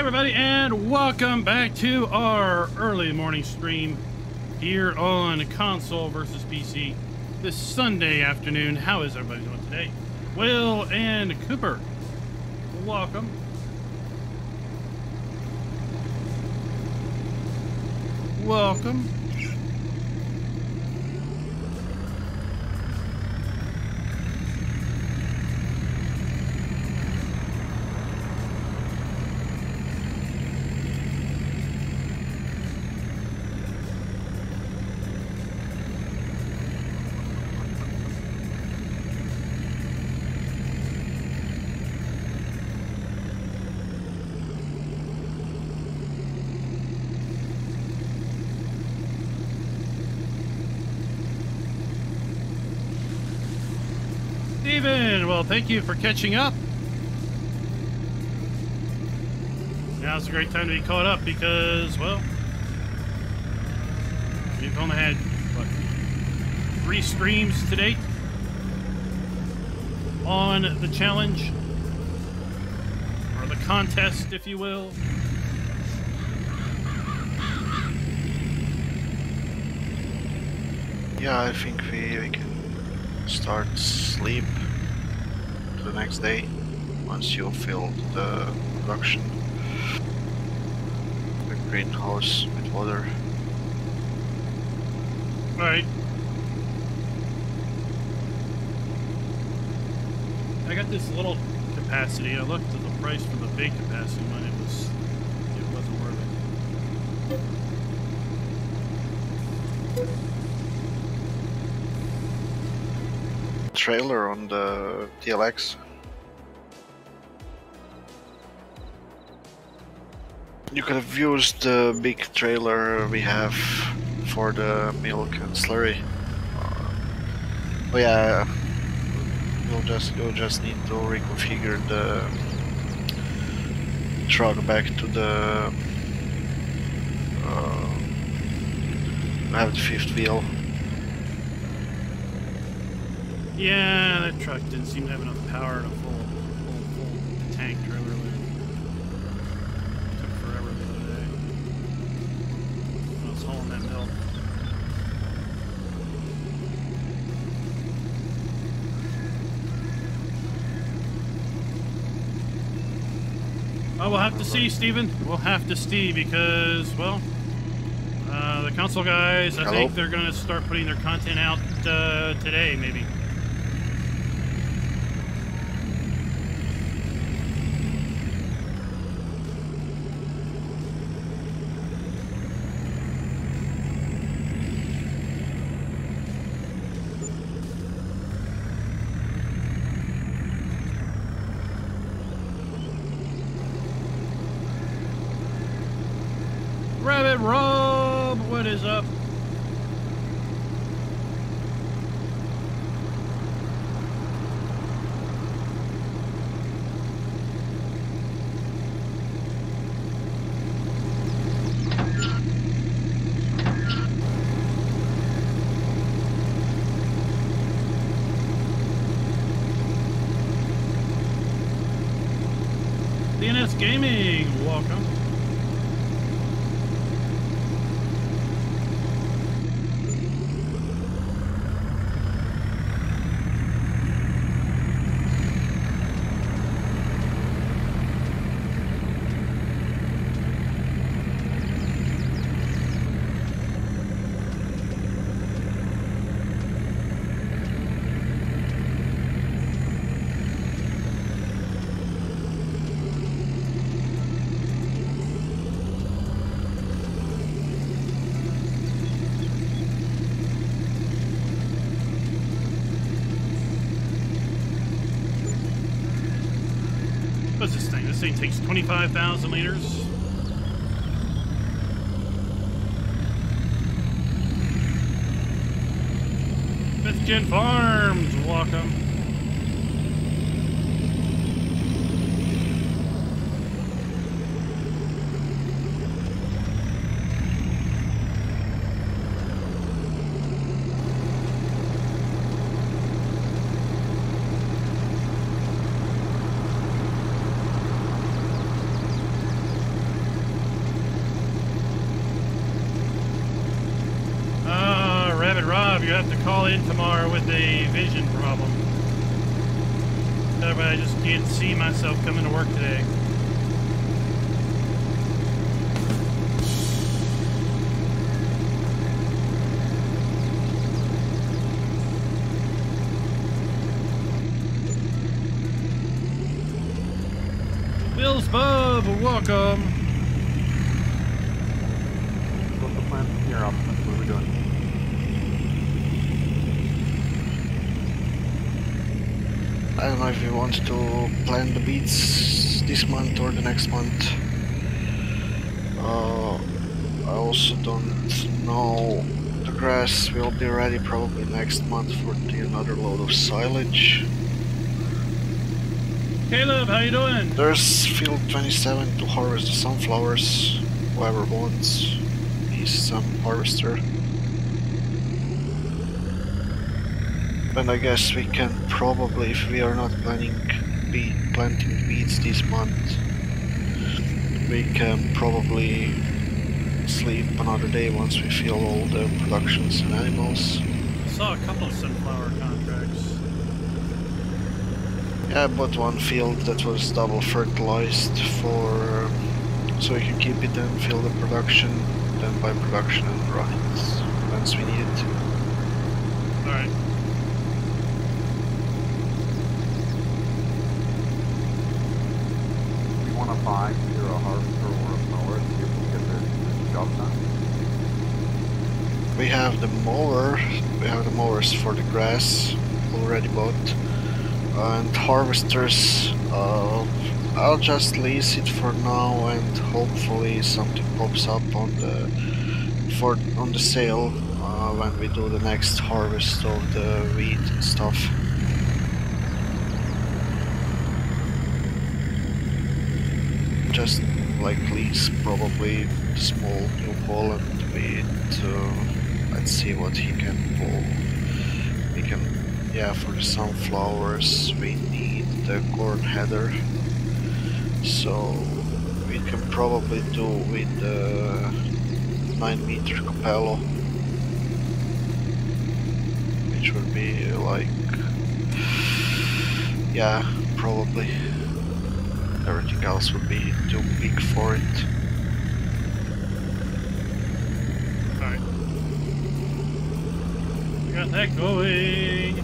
everybody, and welcome back to our early morning stream here on console versus PC this Sunday afternoon. How is everybody doing today? Will and Cooper, welcome. Welcome. Well, thank you for catching up. Now's a great time to be caught up because, well, we've only had, what, 3 streams to date on the challenge, or the contest, if you will. Yeah, I think we can start sleep the next day once you fill the production, the greenhouse with water. All right, I got this little capacity. I looked at the price for the big capacity when it wasn't worth it. Trailer on the TLX. You could have used the big trailer we have for the milk and slurry. Oh yeah, you'll just need to reconfigure the truck back to the have the 5th wheel. Yeah, that truck didn't seem to have enough power to full tank trailer. It took forever the other day when I was hauling that milk. Oh, we'll have to see, Steven. We'll have to see because, well, the console guys, I think they're going to start putting their content out today, maybe. Gaming, welcome. This thing takes 25,000 liters. Fifth Gen Farms, welcome. have to call in tomorrow with a vision problem. I just can't see myself coming to work today. Bill's Bub, welcome. What's the plan from here, Optimus? What are we doing? I don't know if he wants to plan the beats this month or the next month. I also don't know. The grass will be ready probably next month for another load of silage. Caleb, how you doing? There's field 27 to harvest the sunflowers. Whoever wants is some harvester. And I guess we can probably, if we are not planting beets this month, we can probably sleep another day once we fill all the productions and animals. I saw a couple of sunflower contracts. Yeah, I bought one field that was double fertilized for so we can keep it and fill the production, then buy production and run it once we need it. Alright. Do you want to buy either a harvester or a mower to see if we can get the job done? We have the mower, we have the mowers for the grass already bought. And harvesters, I'll just lease it for now, and hopefully something pops up on the sale when we do the next harvest of the wheat and stuff. Just like lease probably the small New Holland wheat. Let's see what he can pull. We can. Yeah, for the sunflowers we need the corn header, so we can probably do with the 9-meter Capello, which would be like, yeah, probably everything else would be too big for it. Alright, we got that going.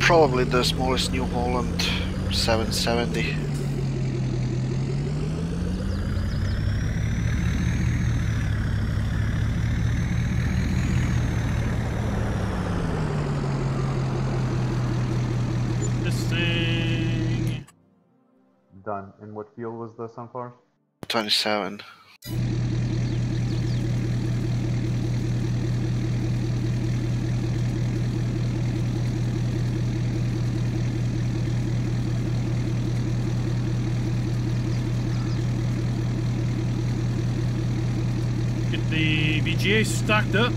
Probably the smallest New Holland 770. This thing done. And what field was the sunflowers? 27. The VGA stocked up.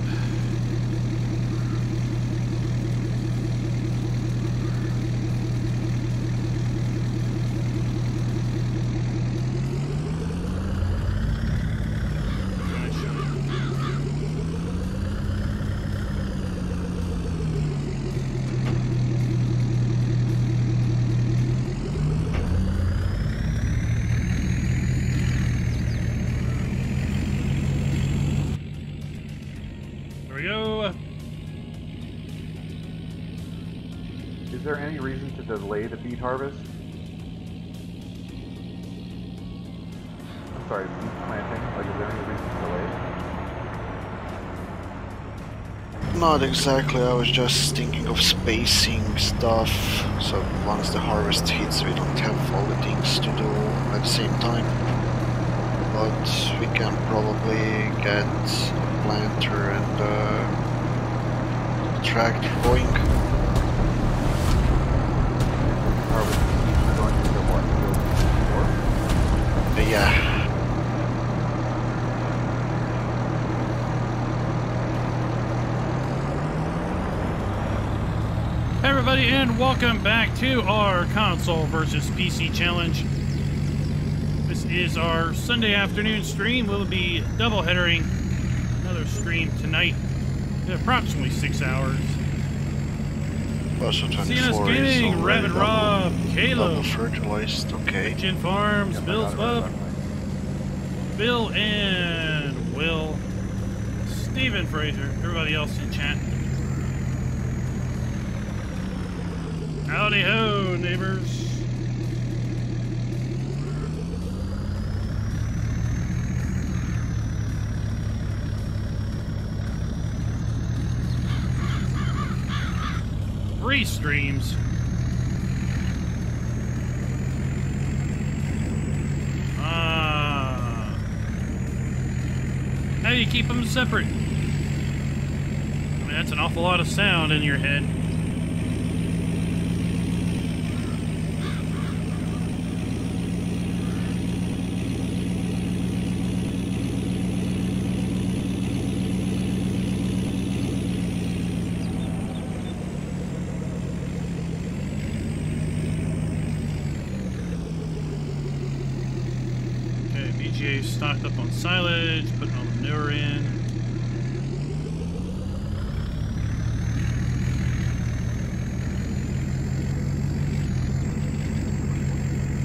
Delay the beet harvest. I'm sorry, beet planting. Like, is there any reason to delay? Not exactly. I was just thinking of spacing stuff. So once the harvest hits, we don't have all the things to do at the same time. But we can probably get a planter and a tractor going. Yeah. everybody, and welcome back to our console versus PC challenge. This is our Sunday afternoon stream. We'll be double-headering another stream tonight in approximately 6 hours. CNS Gaming, Rabbit Rob, Caleb, Fifth Gen Farms, Bill's Bub, Bill and Will, Stephen Fraser, everybody else in chat. Howdy ho, neighbors. Free streams. How do you keep them separate? I mean, that's an awful lot of sound in your head. Stocked up on silage, putting all the manure in.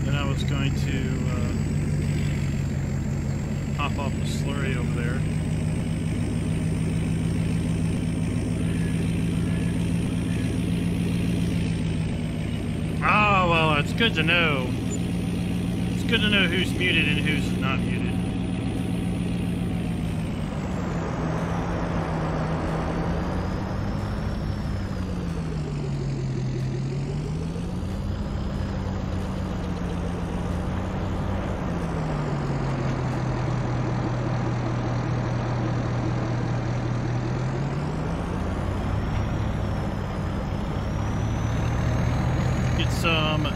Then I was going to pop off the slurry over there. Ah, well, it's good to know. It's good to know who's muted and who's not muted.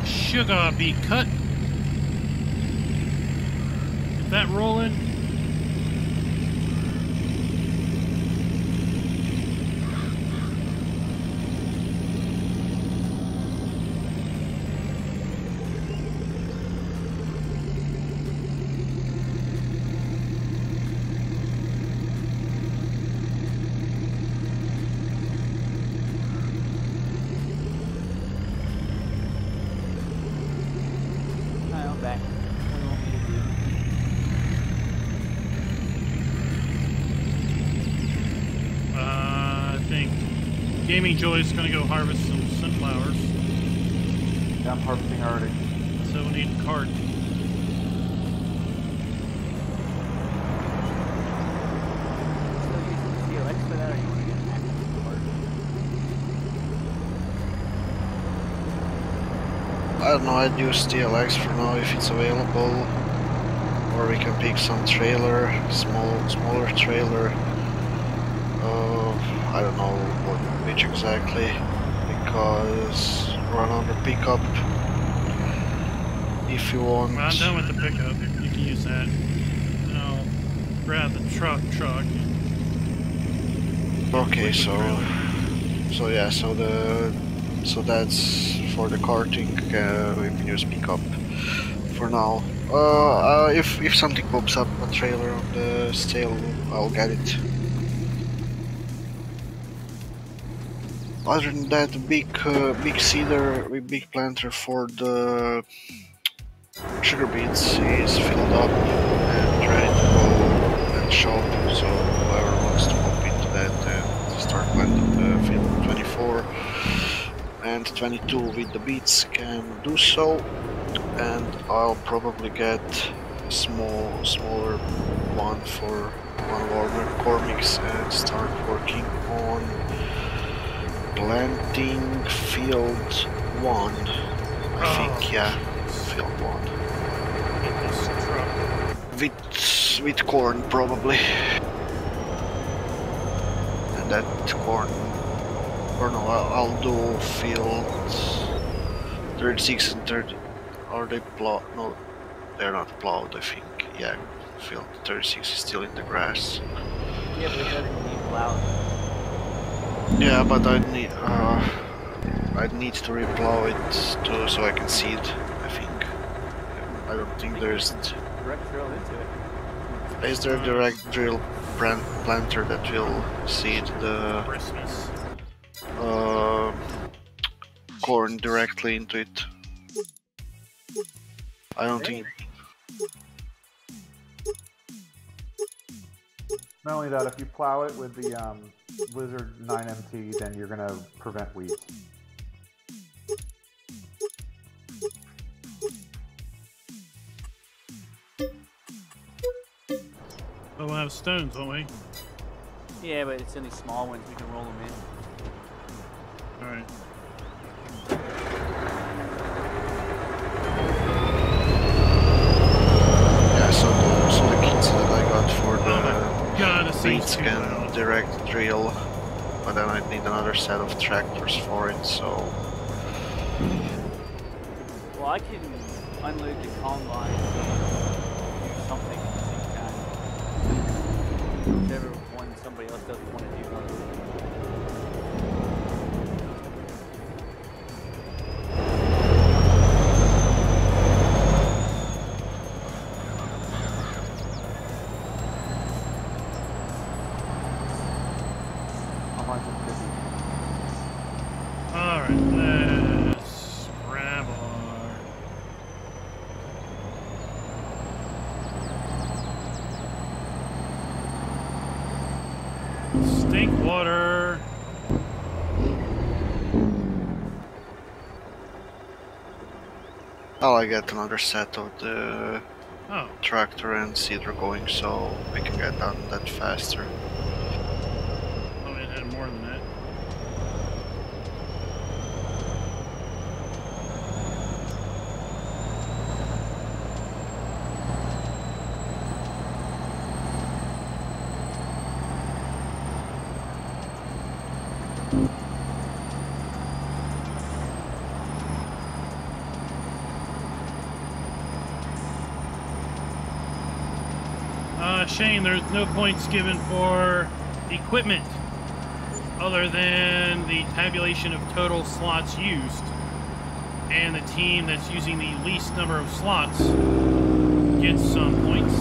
Sugar be cut. Get that rolling. Joy's gonna go harvest some sunflowers. Yeah, I'm harvesting already. So we need a cart. I don't know, I'd use TLX for now if it's available. Or we can pick some trailer, smaller trailer. I don't know which exactly, because run on the pickup if you want. Well, I'm done with the pickup, you can use that. And I'll grab the truck. Okay, so that's for the carting. We can use pickup for now. If something pops up a trailer on the sale, I'll get it. Other than that, big cedar with big planter for the sugar beets is filled up and ready to go and shop. So whoever wants to pop into that and start planting the field 24 and 22 with the beets can do so. And I'll probably get a smaller one for one of our core mix and start working on planting field 1, I think, yeah, field 1. With corn, probably. And that corn, or no, I'll do field 36 and 30, are they plowed? No, they're not plowed, I think, yeah, field 36 is still in the grass. Yeah, but it doesn't need plowed. Yeah, but I need, I need to replow it too, so I can see it, I think. I don't think there's... direct drill into it. Is there a direct drill planter that will seed the... corn directly into it? I don't think... Not only that, if you plow it with the Blizzard 9MT, then you're gonna prevent weeds. Well, we'll have stones, won't we? Yeah, but it's only small ones. We can roll them in. All right. Yeah, so the kits that I got for the... Seeds can direct drill, but then I'd need another set of tractors for it, so... Well, I can unload the combine and do something at the same time. Whichever one somebody else doesn't want to do one. Oh, I got another set of the tractor and seeder going, so we can get done that faster. I mean, I had more than that. Shane, there's no points given for equipment other than the tabulation of total slots used, and the team that's using the least number of slots gets some points.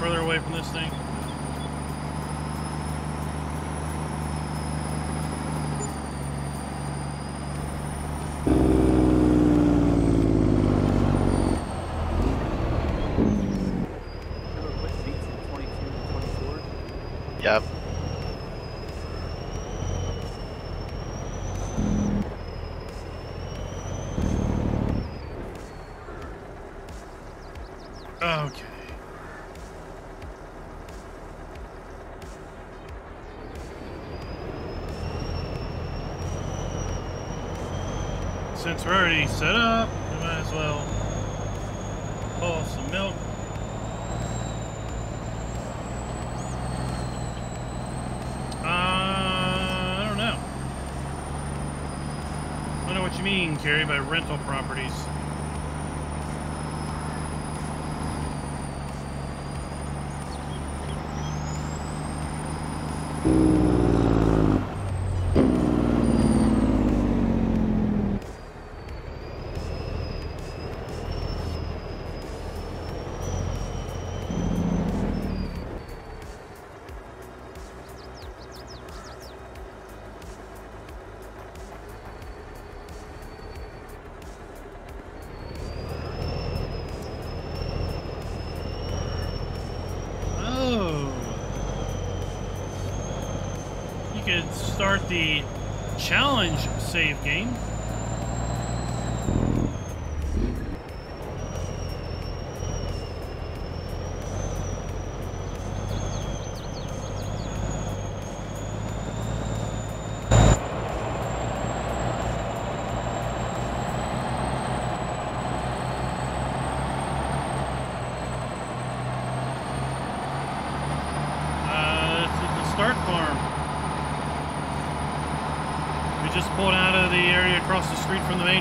Further away from this thing. Yep. Okay. Since we're already set up, we might as well pull some milk. I don't know. I don't know what you mean, Carrie, by rental properties. could start the challenge save game.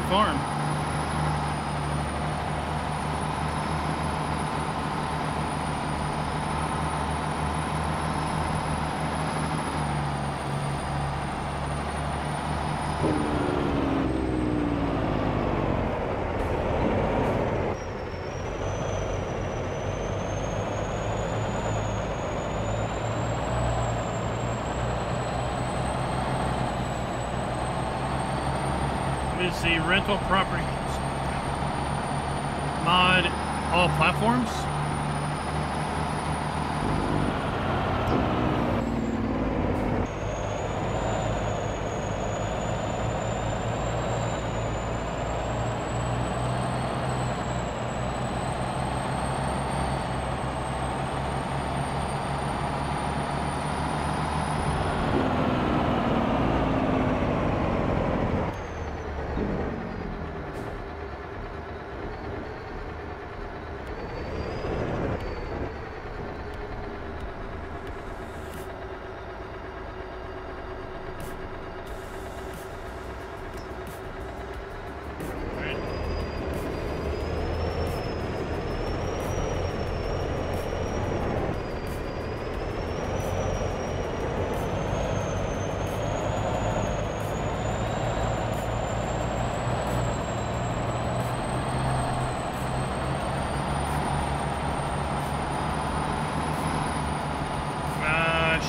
Farm. The rental properties mod, all platforms.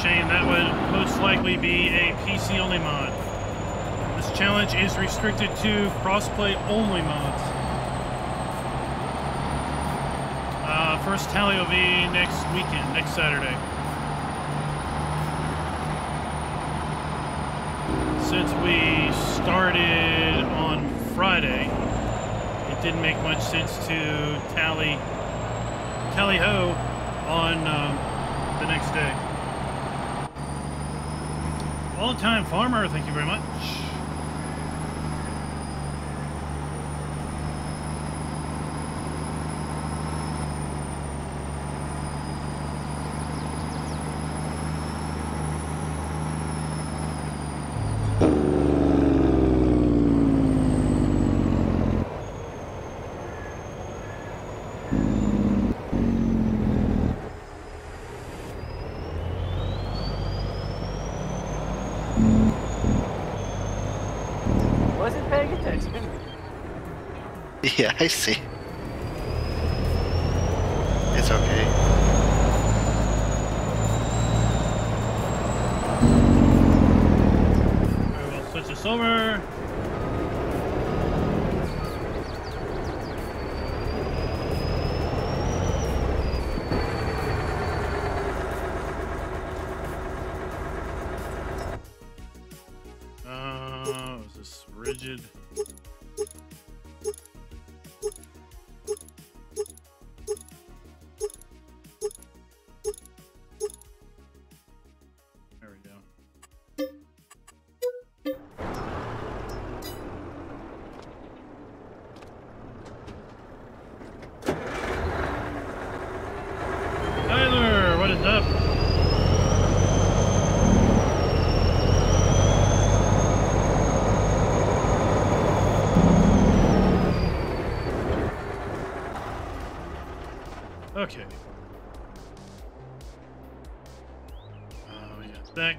That would most likely be a PC only mod. This challenge is restricted to crossplay only mods. First tally will be next weekend, next Saturday. Since we started on Friday, it didn't make much sense to tally ho on the next day. All-time farmer, thank you very much. Yeah, I see. It's okay. Alright, we'll switch this over. Is this rigid?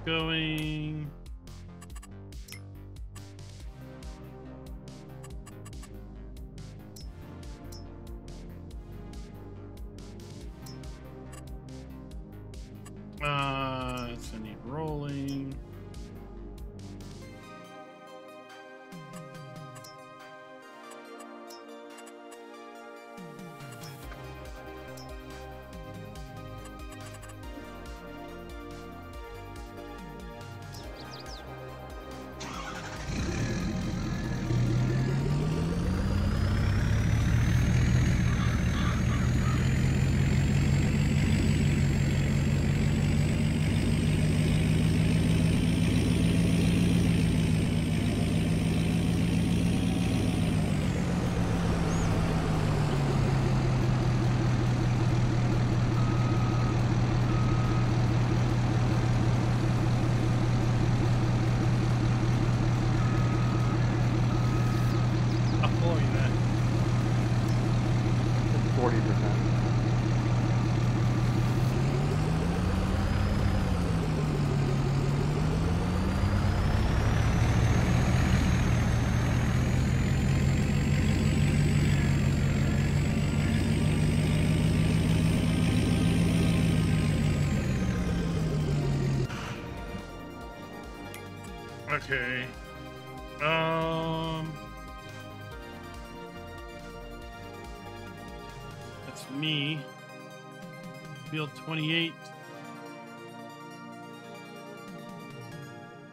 Going. It's gonna need rolling. Okay. That's me. Field 28.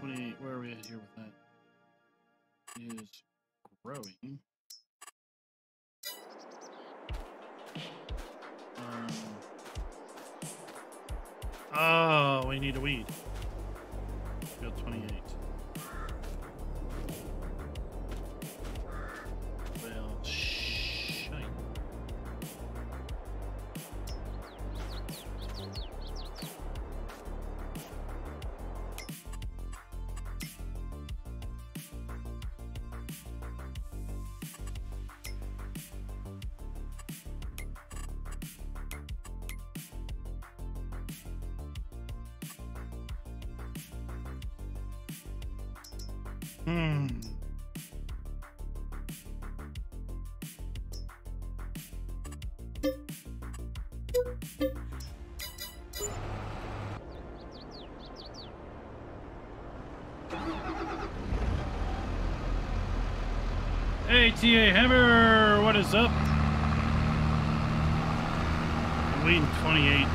28. Where are we at here with that? It is growing. Oh, we need a weed. Field 28. Well, shite. ATA Hammer, what is up? I'm leading 28.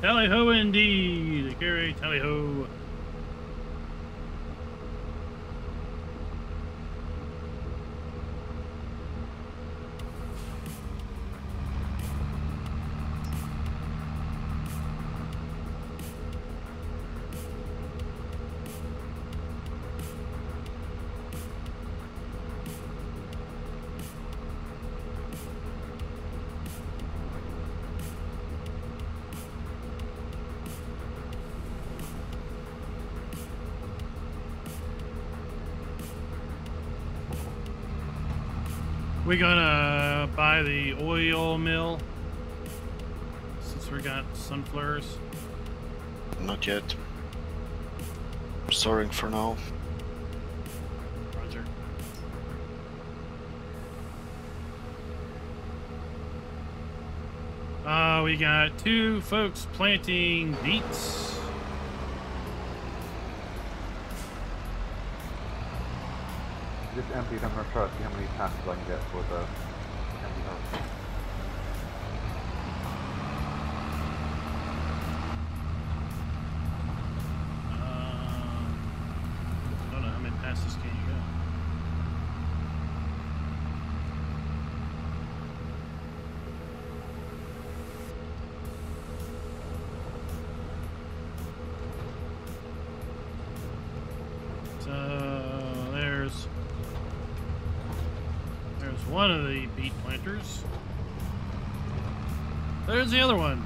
Tally ho indeed, Akira, tally ho. We're gonna buy the oil mill since we got sunflowers. Not yet. I'm storing for now. Roger. We got two folks planting beets. Just emptied. I'm gonna try to see how many passes I can get for the empty house. I don't know how many passes can you go. One of the beet planters. There's the other one.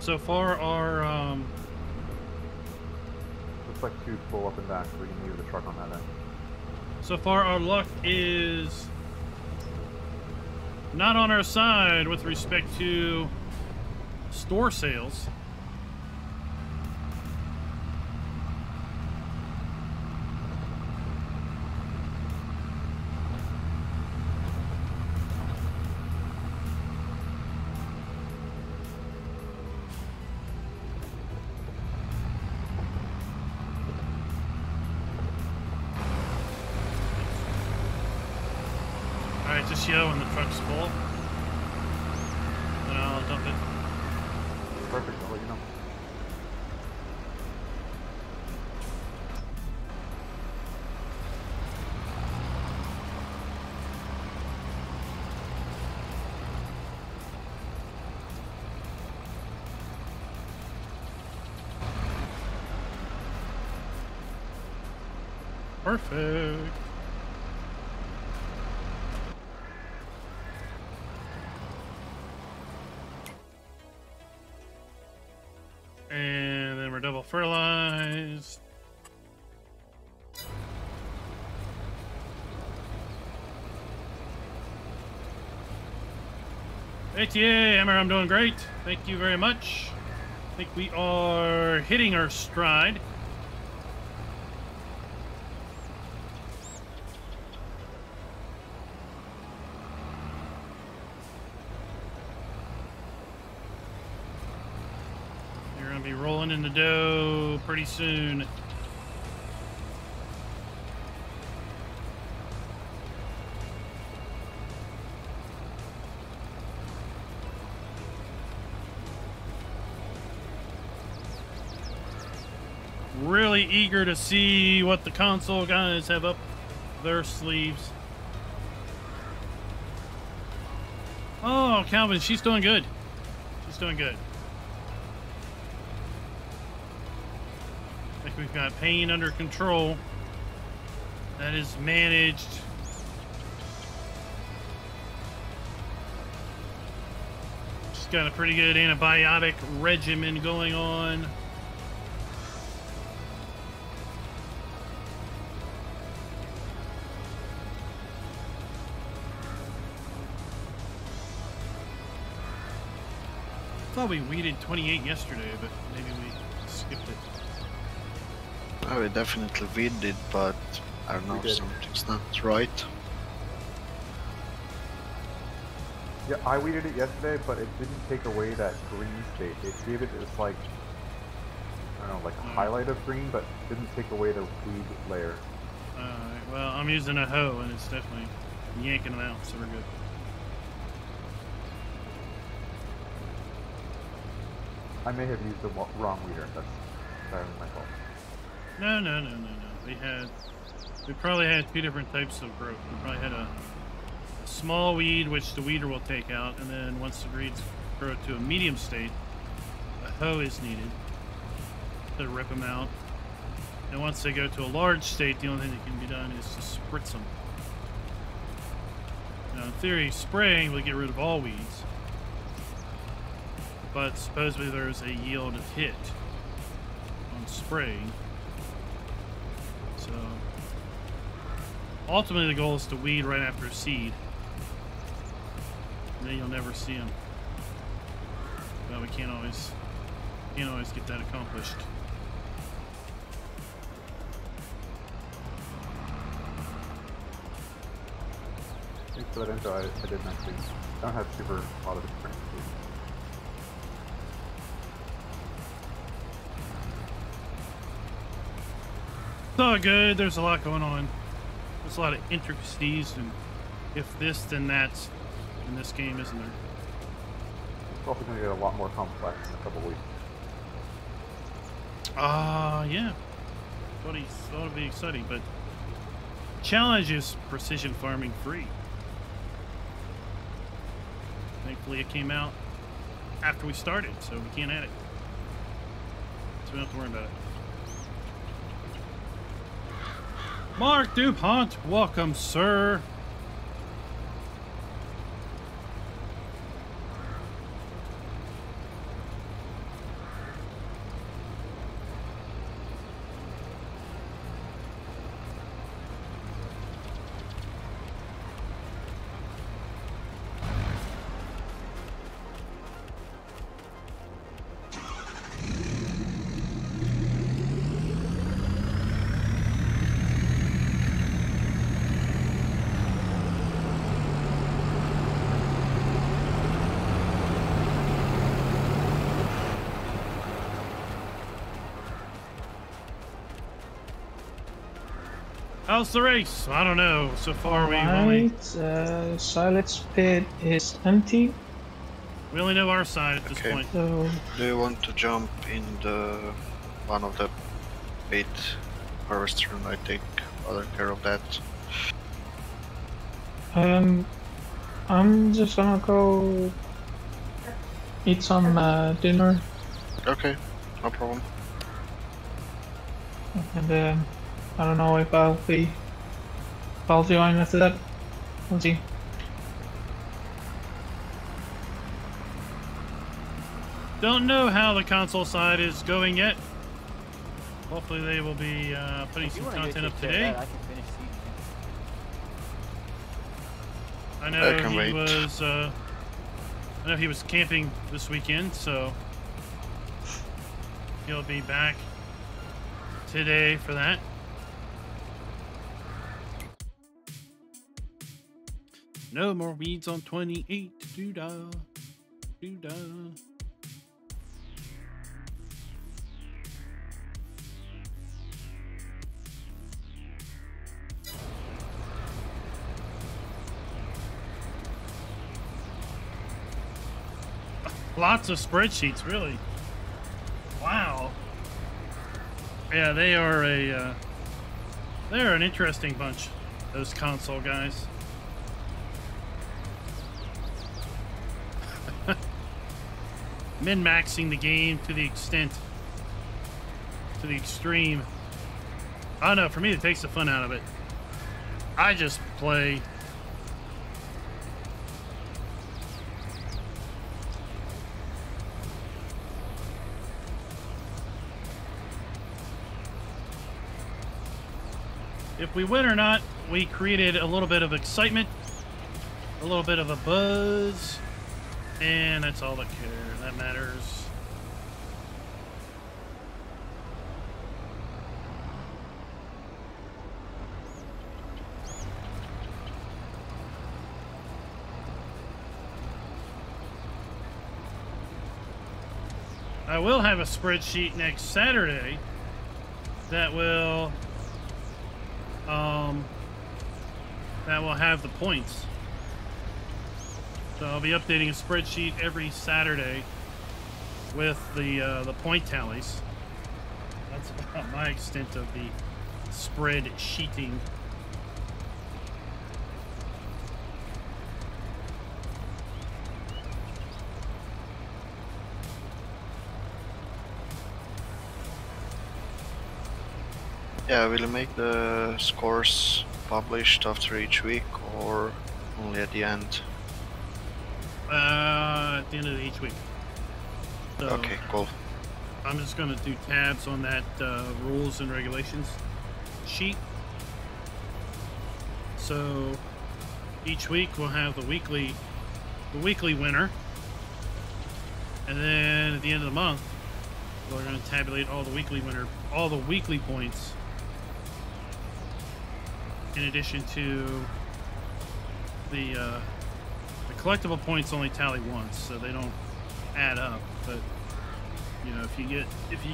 So far our looks like two full up and back, so we can move the truck on that end. So far our luck is not on our side with respect to store sales. All right, just yell when the truck's full. Then I'll dump it. Perfect, I'll let you know. Perfect. And then we're double fertilized. ATA, Hammer, I'm doing great. Thank you very much. I think we are hitting our stride. You're going to be rolling in the dough pretty soon. Really eager to see what the console guys have up their sleeves. Oh, Calvin, she's doing good. She's doing good. I think we've got pain under control. That is managed. She's got a pretty good antibiotic regimen going on. I thought we weeded 28 yesterday, but maybe we skipped it. Oh, we definitely weeded, but I don't know, something's not right. Yeah, I weeded it yesterday, but it didn't take away that green state. It gave it this, like, I don't know, like a highlight of green, but didn't take away the weed layer. Well, I'm using a hoe, and it's definitely yanking them out, so we're good. I may have used the wrong weeder. That's entirely my fault. No. We probably had two different types of growth. We probably had a small weed, which the weeder will take out, and then once the weeds grow to a medium state, a hoe is needed to rip them out. And once they go to a large state, the only thing that can be done is to spritz them. Now, in theory, spraying will get rid of all weeds. But supposedly there's a yield of hit on spraying. So ultimately the goal is to weed right after seed. And then you'll never see them. But we can't always get that accomplished. Thanks for that info. I didn't actually. I don't have super a lot of experience. It's all good. There's a lot going on. There's a lot of intricacies, and if this, then that's in this game, isn't there? It's also going to get a lot more complex in a couple weeks. Yeah. Thought it'd be exciting, but challenge is precision farming free. Thankfully, it came out after we started, so we can't add it. So we don't have to worry about it. Mark DuPont, welcome, sir. How's the race? I don't know. So far we've only... Silet's pit is empty. We only know our side at this point. So... Do you want to jump in the... one of the 8 harvest room, I think. I'll take care of that. I'm just gonna go... eat some dinner. Okay, no problem. And I don't know if I'll be following this up. We'll see. Don't know how the console side is going yet. Hopefully they will be putting some content up today. I know he was I know he was camping this weekend, so he'll be back today for that. No more weeds on 28. Doodah. Doodah. Lots of spreadsheets, really. Wow. Yeah, they are a they're an interesting bunch, those console guys. Min-maxing the game to the extent, to the extreme. I don't know, for me it takes the fun out of it. I just play. If we win or not, we created a little bit of excitement, a little bit of a buzz, and that's all that cares, that matters. I will have a spreadsheet next Saturday that will have the points. So I'll be updating a spreadsheet every Saturday with the point tallies. That's about my extent of the spread sheeting. Yeah, will you make the scores published after each week or only at the end? At the end of each week. So okay, cool. I'm just going to do tabs on that rules and regulations sheet. So each week we'll have the weekly winner, and then at the end of the month we're going to tabulate all the weekly winner, all the weekly points. In addition to the collectible points only tally once, so they don't add up. But you know, if you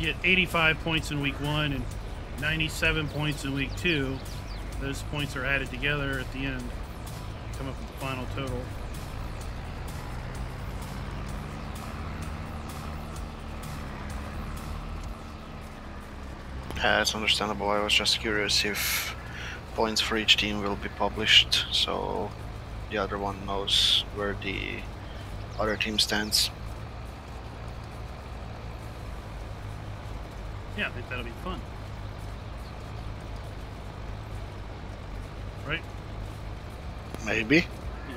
get 85 points in week one and 97 points in week two, those points are added together at the end to come up with the final total. That's understandable. I was just curious if points for each team will be published, so the other one knows where the other team stands. Yeah, I think that'll be fun. Right? Maybe.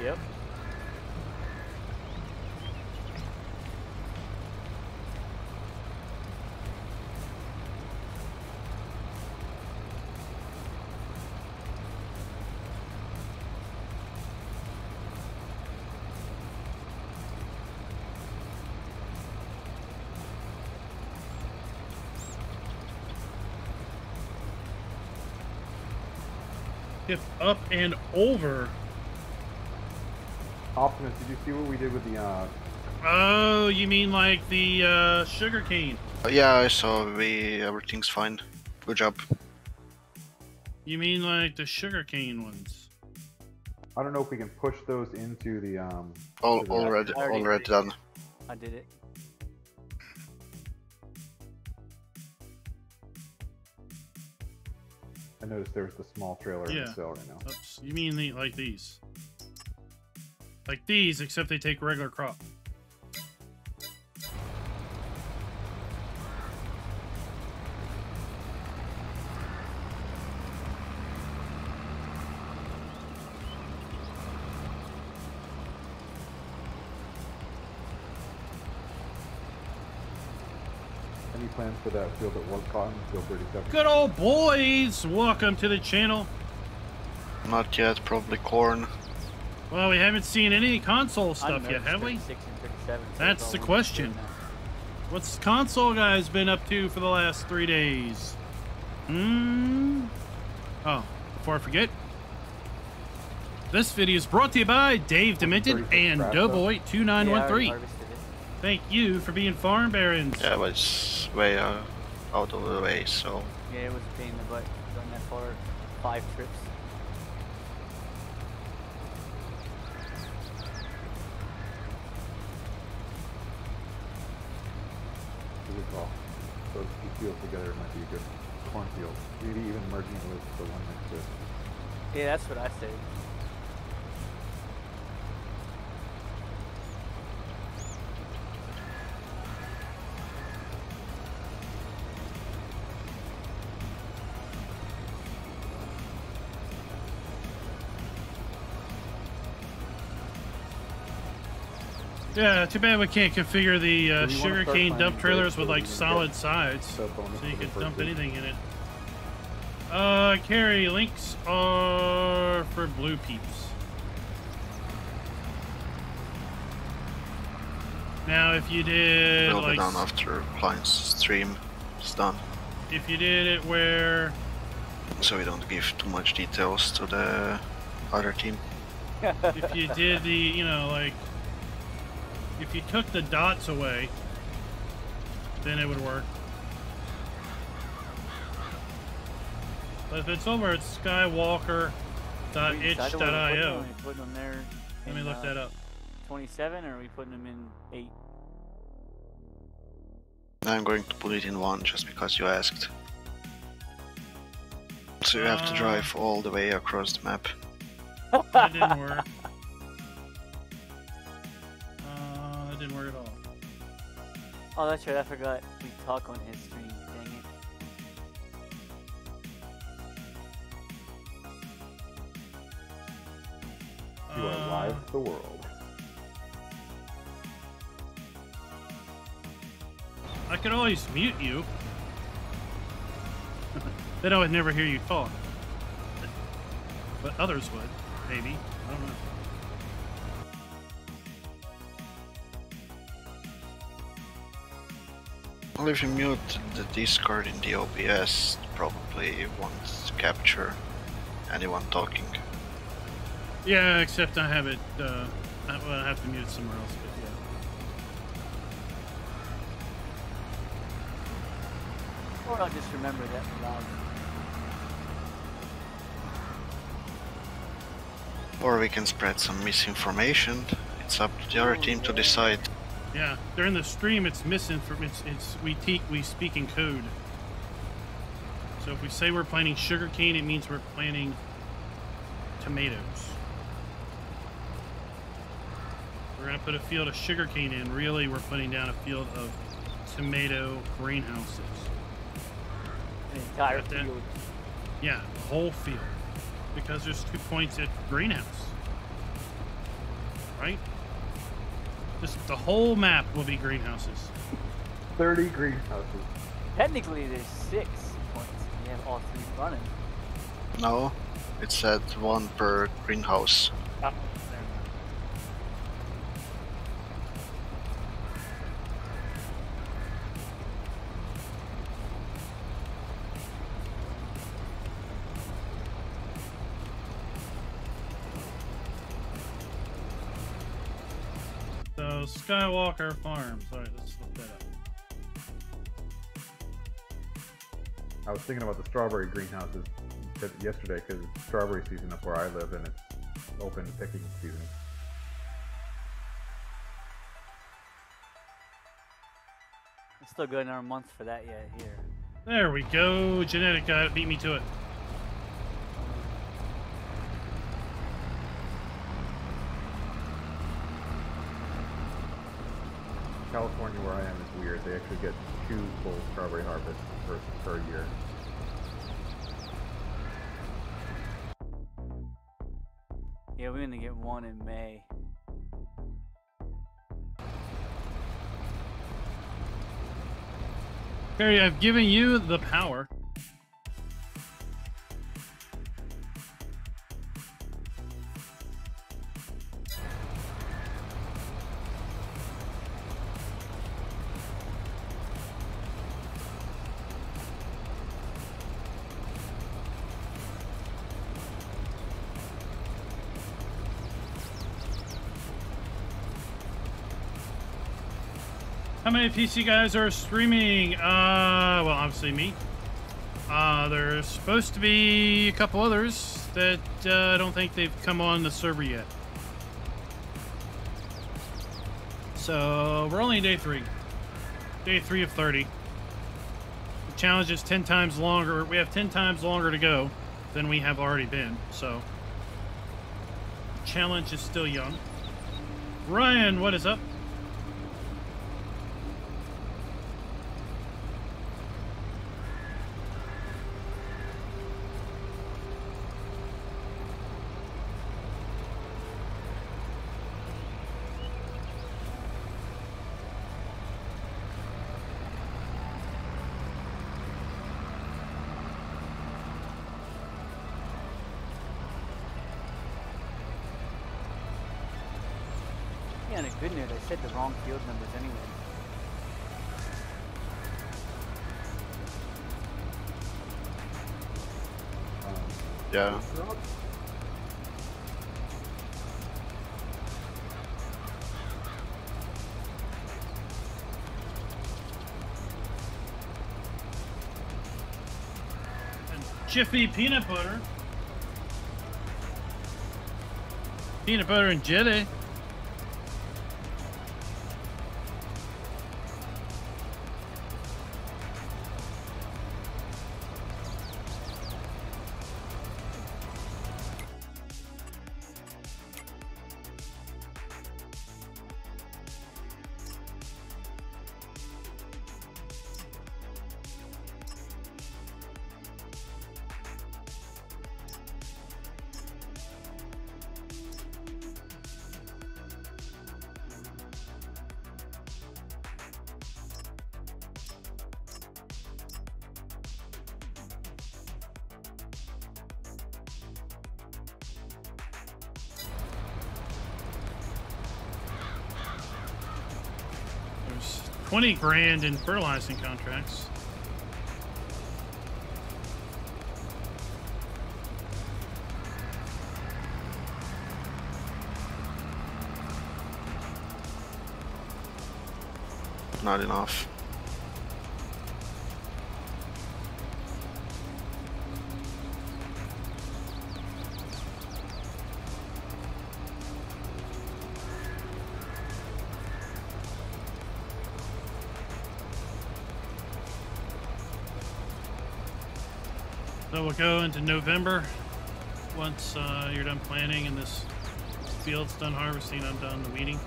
Yep. If up and over. Optimus, did you see what we did with the Oh, you mean like the sugar cane? Yeah, so everything's fine. Good job. You mean like the sugar cane ones? I don't know if we can push those into the already done. I did it. I noticed there's the small trailer in the cell right now. Oops. You mean like these? Like these, except they take regular crop. Any plans for that field at one cotton until 37? Good old boys! Welcome to the channel. Not yet, probably corn. Well, we haven't seen any console stuff yet, have we? 36 and 37, so that's the question. What's console guys been up to for the last 3 days? Oh, before I forget, this video is brought to you by Dave Demented and Doughboy2913. Thank you for being farm barons. Yeah, it was way out of the way, so. Yeah, it was a pain in the butt going that far, 5 trips. Good call. Those two fields together might be a good cornfield. Maybe even merging it with the one next to it. Yeah, that's what I said. Yeah, too bad we can't configure the sugarcane dump trailers with like solid sides, so you can dump anything in it. Carry links are for blue peeps. Now, if you did like done after client's stream is done. If you did it where, so we don't give too much details to the other team. If you did the, you know, like. If you took the dots away, then it would work. But if it's over at skywalker.itch.io, let me look that up. 27, or are we putting them in 8? I'm going to put it in 1 just because you asked. So you have to drive all the way across the map. That didn't work. Didn't work at all. Oh, that's right. I forgot we talk on his stream. Dang it. You are live to the world. I could always mute you. Then I would never hear you talk. But others would, maybe. I don't know. Well, if you mute the Discord in the OBS, probably it won't capture anyone talking. Yeah, except I have it. Well, I have to mute somewhere else, but yeah. Or I'll just remember that loud. Or we can spread some misinformation. It's up to the other team to decide. Yeah, during the stream, it's misinformation. We speak in code. So if we say we're planting sugarcane, it means we're planting tomatoes. We're gonna put a field of sugarcane in. Really, we're putting down a field of tomato greenhouses. An entire field. Yeah, the whole field, because there's 2 points at greenhouse, right? Just the whole map will be greenhouses. 30 greenhouses. Technically, there's 6 points. We have all 3 running. No, it said 1 per greenhouse. Ah, there Skywalker Farms. Alright, let's look that up. I was thinking about the strawberry greenhouses yesterday because it's strawberry season up where I live and it's open picking season. It's still going our month for that yet here. There we go. Genetic guy beat me to it. California, where I am, is weird. They actually get 2 full strawberry harvests per year. Yeah, we're gonna get 1 in May. Barry, I've given you the power. How many PC guys are streaming? Well, obviously me. There's supposed to be a couple others that I don't think they've come on the server yet. So we're only in day 3. Day 3 of 30. The challenge is 10 times longer. We have 10 times longer to go than we have already been. So the challenge is still young. Ryan, what is up? Good news, I said the wrong field numbers anyway. Yeah. And Jiffy peanut butter. Peanut butter and jelly. $20,000 in fertilizing contracts. Not enough. We'll go into November once you're done planting and this field's done harvesting. I'm done the weeding.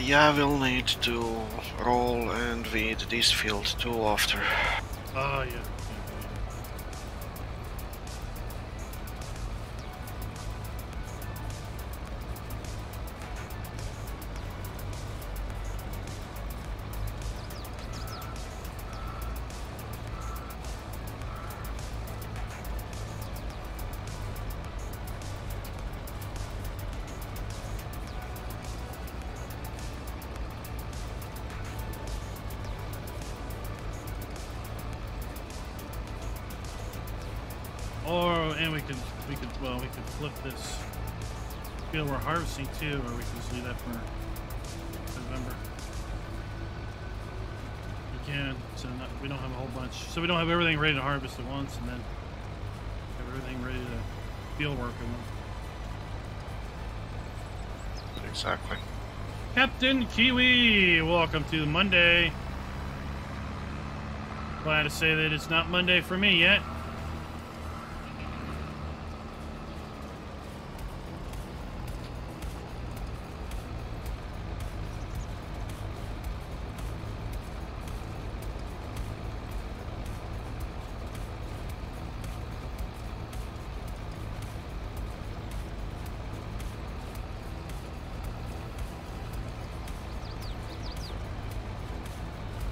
Yeah, we'll need to roll and weed this field too after. Oh, yeah. Harvesting too, or we can just leave that for November. We can, so not, we don't have a whole bunch. So we don't have everything ready to harvest at once, and then have everything ready to field work at once. Exactly. Captain Kiwi, welcome to Monday. Glad to say that it's not Monday for me yet.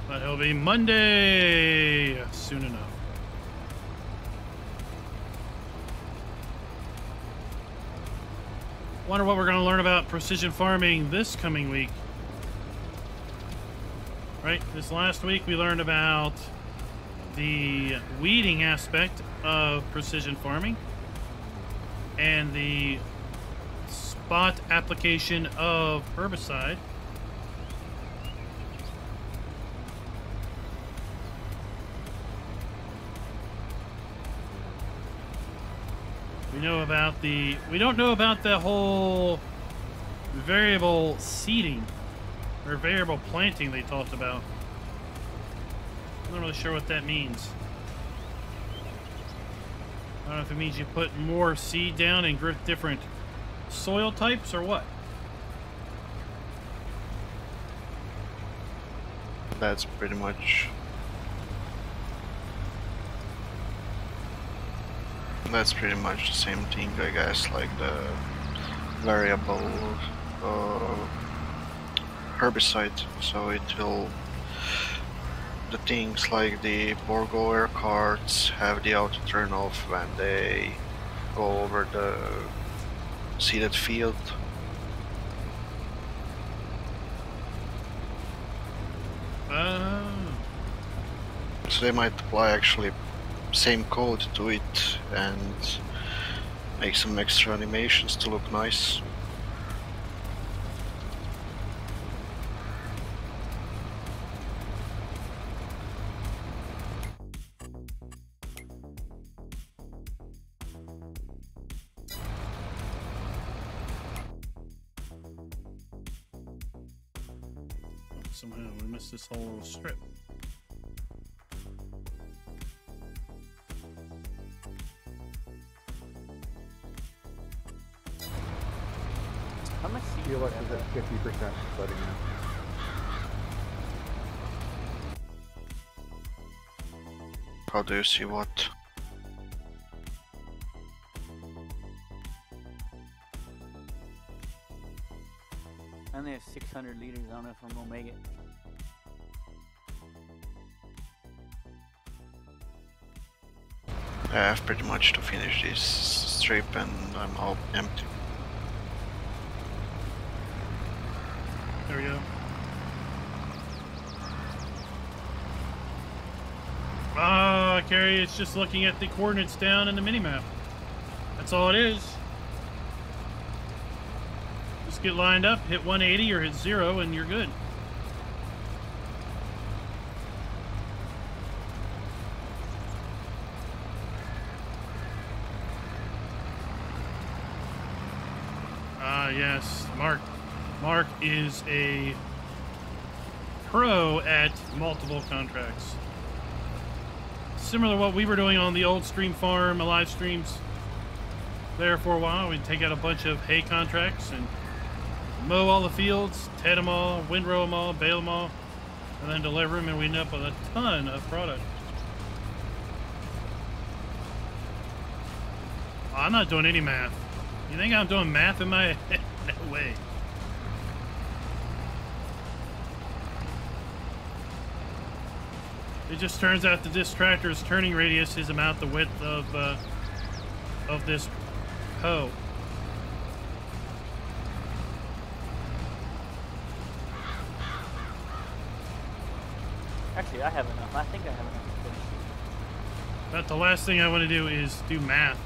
But it'll be Monday soon enough. Wonder what we're going to learn about precision farming this coming week. Right, this last week we learned about the weeding aspect of precision farming and the spot application of herbicide. We know about the, we don't know about the whole variable seeding or variable planting they talked about. I'm not really sure what that means. I don't know if it means you put more seed down and grow different soil types or what. That's pretty much. That's pretty much the same thing, I guess, like the variable herbicide. So it will, the things like the Borgo air carts have the auto turn off when they go over the seeded field. So they might apply actually same code to it and make some extra animations to look nice. Somehow we missed this whole strip. How much do you like is at 50% flooding now? How do you see what? I only have 600 liters on it from Omega. I have pretty much to finish this strip and I'm all empty. There we go. Ah, Carrie, it's just looking at the coordinates down in the minimap. That's all it is. Just get lined up, hit 180 or hit 0, and you're good. Ah, yes, Mark. Mark is a pro at multiple contracts. Similar to what we were doing on the old Stream Farm live streams there for a while. We'd take out a bunch of hay contracts and mow all the fields, ted them all, windrow them all, bale them all, and then deliver them, and we'd end up with a ton of product. I'm not doing any math. You think I'm doing math in my head? No way. It just turns out that this tractor's turning radius is about the width of this hoe. Actually, I have enough. I think I have enough to finish. But the last thing I want to do is do math.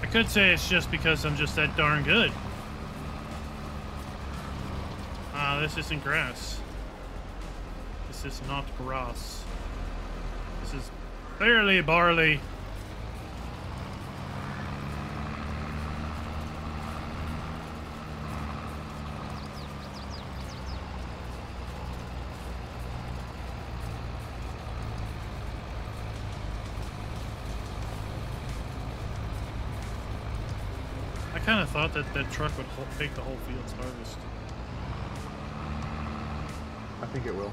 I could say it's just because I'm just that darn good. Ah, this isn't grass. This is not grass. This is barely barley. kind of thought that that truck would take the whole field's harvest. I think it will.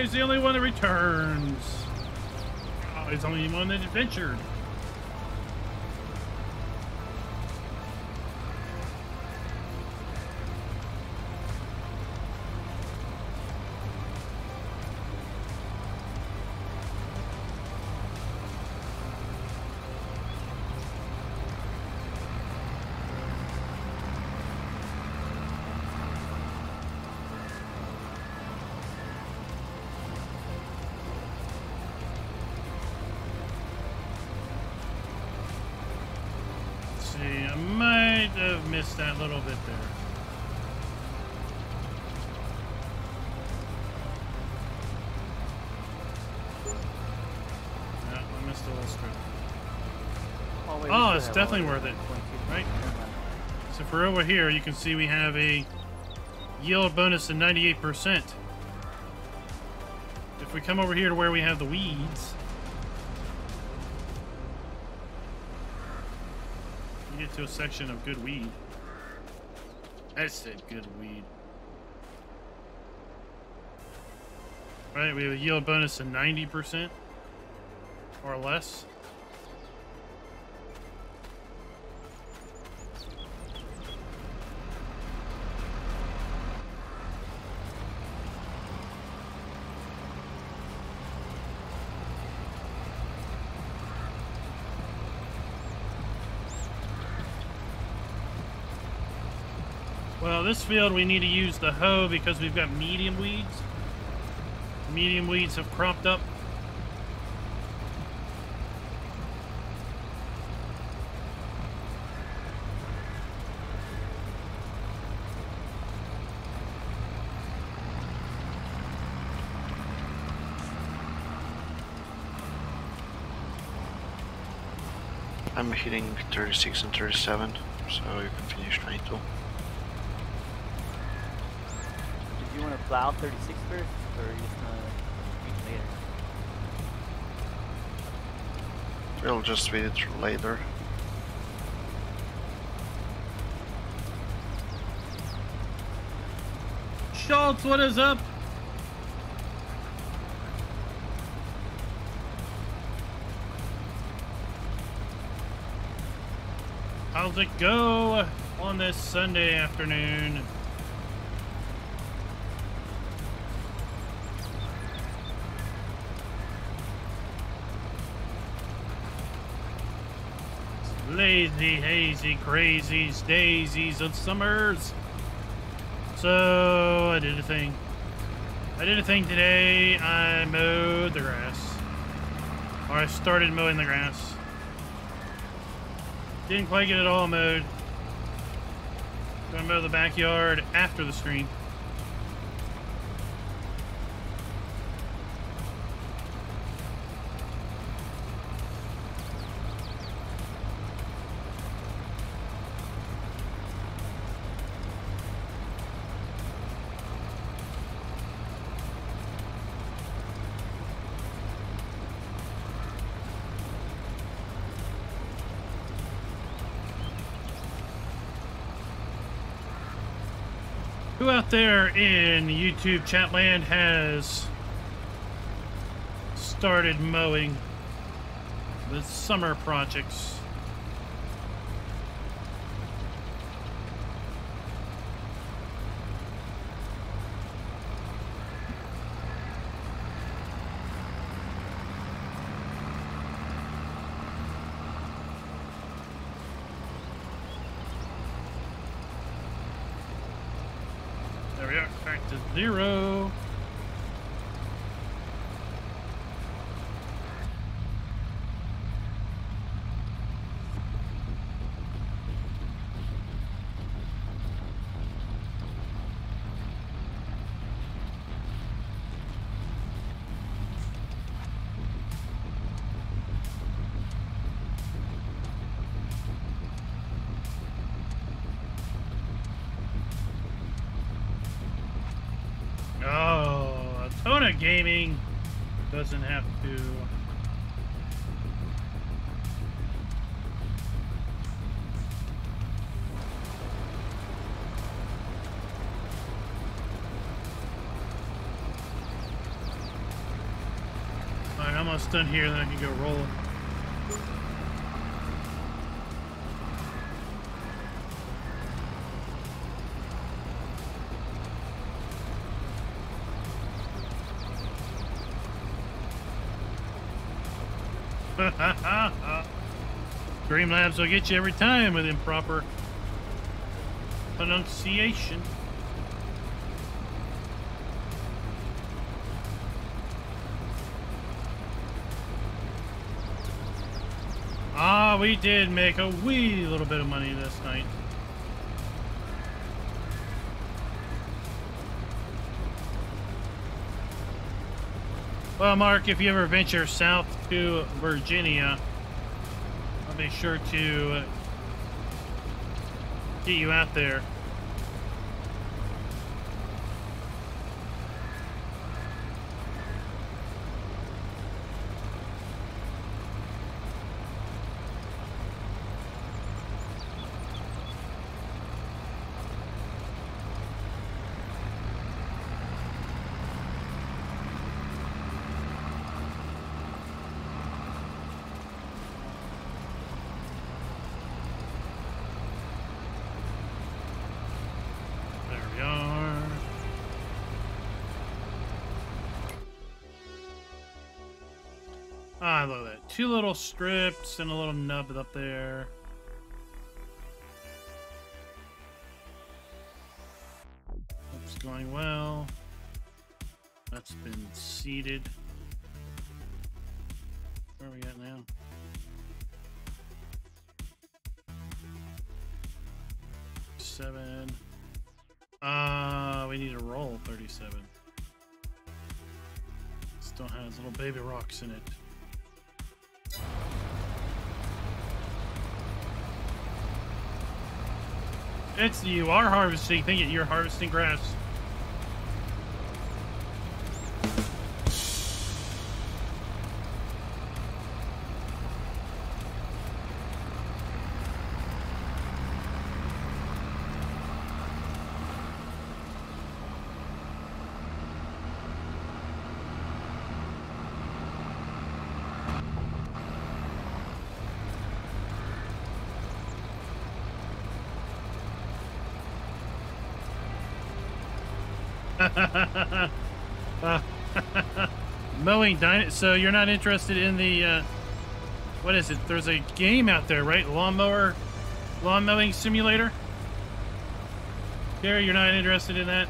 He's the only one that returns. Oh, he's the only one that adventured. That little bit there. No, I missed a little strip. Oh, it's definitely worth it. Right? So for over here, you can see we have a yield bonus of 98%. If we come over here to where we have the weeds, you get to a section of good weed. I said good weed. Right, we have a yield bonus of 90% or less. Well, this field we need to use the hoe because we've got medium weeds. Medium weeds have cropped up. I'm hitting 36 and 37, so you can finish 22. Do you want to plow 36 first, or are you just going to reach later? We'll just read it later. Schultz, what is up? How's it go on this Sunday afternoon? Lazy, hazy, crazies, daisies of summers. So I did a thing. I did a thing today. I mowed the grass. Or I started mowing the grass. Didn't quite get it all mowed. Gonna mow the backyard after the stream. Who out there in YouTube chat land has started mowing the summer projects? Zero. of gaming doesn't have to... Alright, I'm almost done here, then I can go roll. Streamlabs will get you every time with improper pronunciation. Ah, we did make a wee little bit of money this night. Well, Mark, if you ever venture south to Virginia, I'll be sure to get you out there. Ah, look at that. Two little strips and a little nub up there. That's going well. That's been seeded. Where are we at now? Seven. We need to roll 37. Still has little baby rocks in it. It's you are harvesting. Think it, you're harvesting grass. Mowing dinosaurs. So you're not interested in the what is it? There's a game out there, right? Lawn mowing simulator. Gary, you're not interested in that.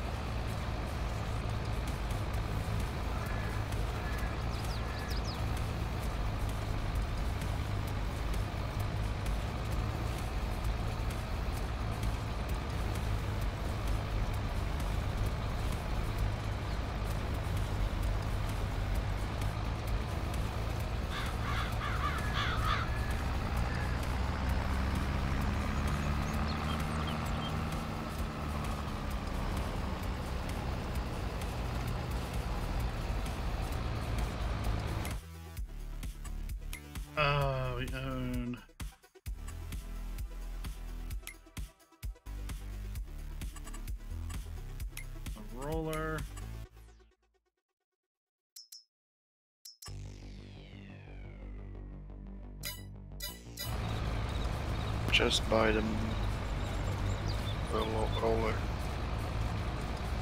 Just buy them roller.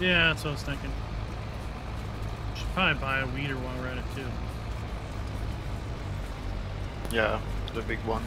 Yeah, that's what I was thinking. Should probably buy a weeder while we're at it too. Yeah, the big one.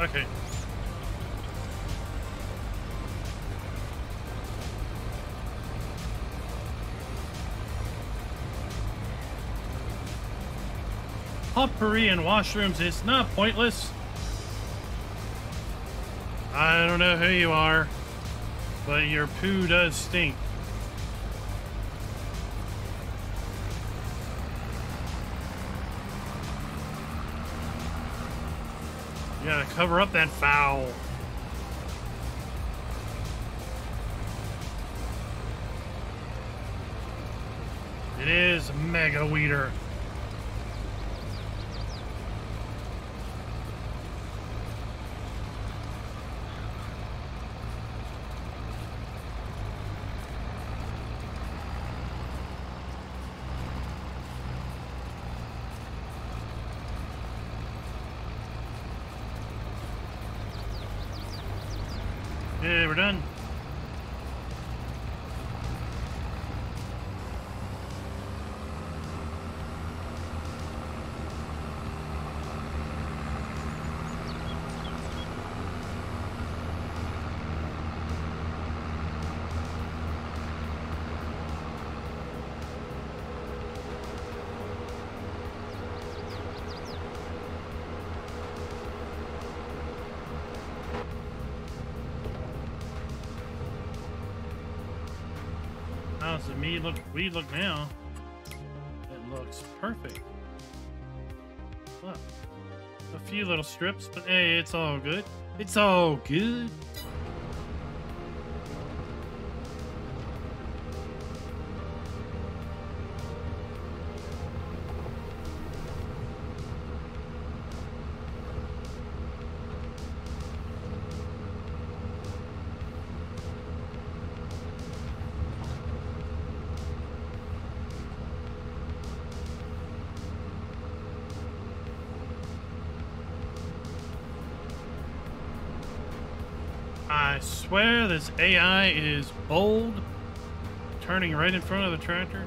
Okay. Potpourri and washrooms is not pointless. I don't know who you are, but your poo does stink. You gotta cover up that foul. It is mega weeder. We're done. We look now. It looks perfect. Look, a few little strips, but hey, it's all good. It's all good. This AI is bold, turning right in front of the tractor.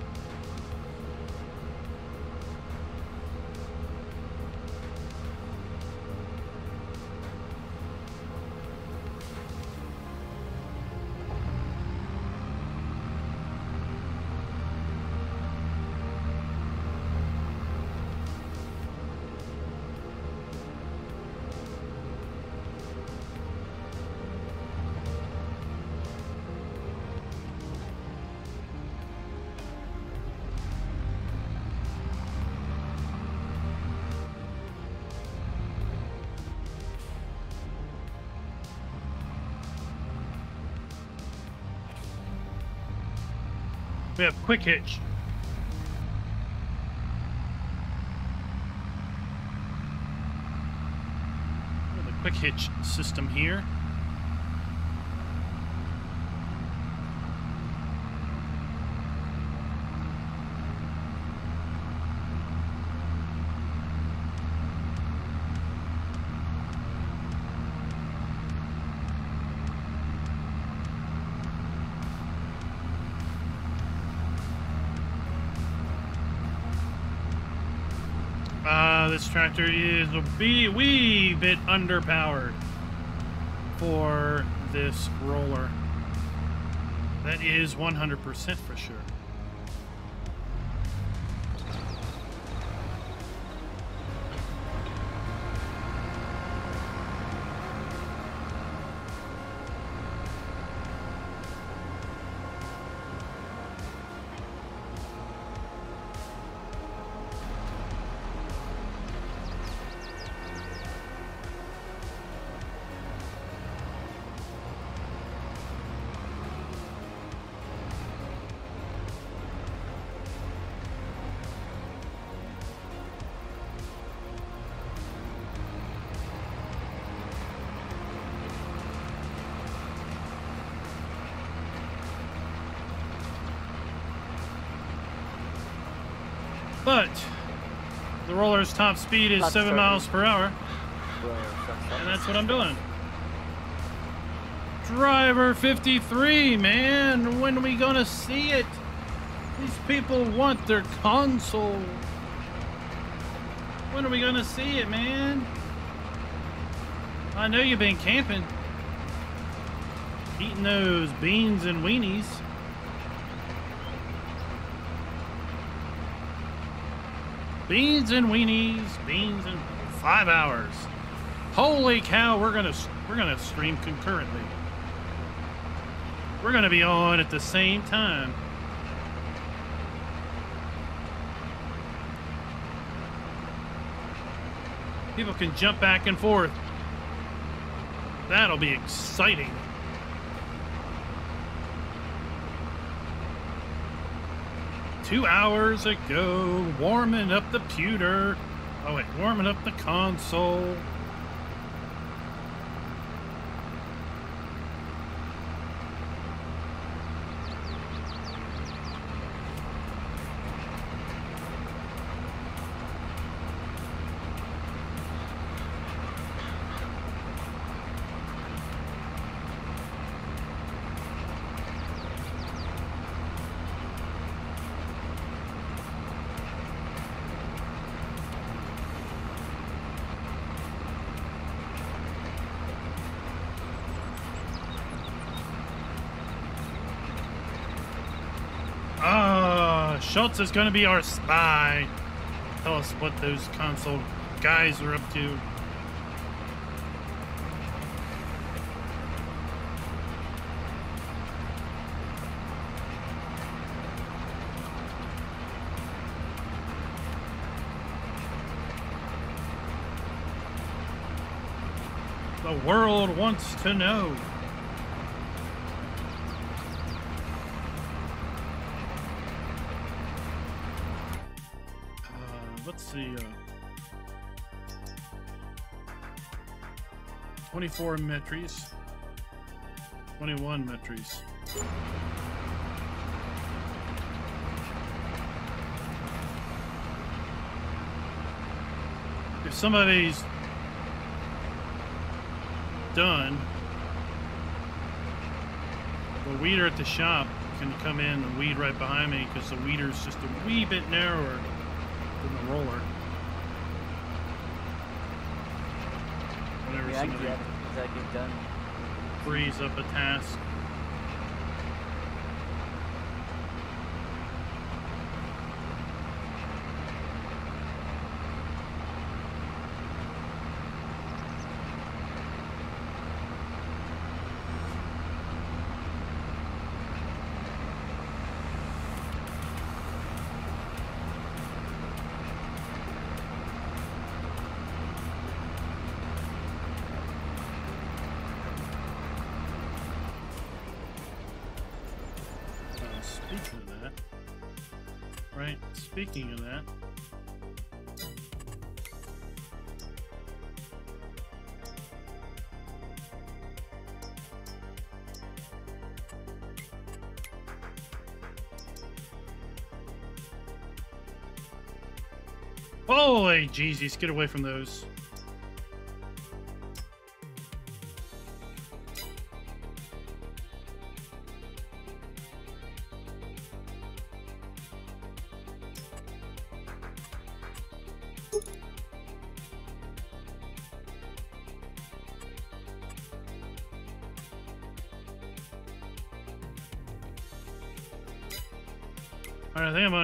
We have quick hitch. We have a quick hitch system here. This tractor is a wee bit underpowered for this roller. That is 100% for sure. But the roller's top speed is 7 miles per hour, and that's what I'm doing. Driver 53, man, when we gonna see it? These people want their console. When are we gonna see it, man? I know you've been camping, eating those beans and weenies. Beans and weenies, beans and 5 hours. Holy cow, we're gonna stream concurrently. We're gonna be on at the same time. People can jump back and forth. That'll be exciting. Two hours ago, warming up the pewter. Oh wait, warming up the console. Schultz is going to be our spy. Tell us what those console guys are up to. The world wants to know. The 24 metries, 21 metries. If somebody's done, the weeder at the shop can come in and weed right behind me because the weeder's just a wee bit narrower than the roller. Whenever somebody frees up a task. Speaking of that, holy Jesus, get away from those.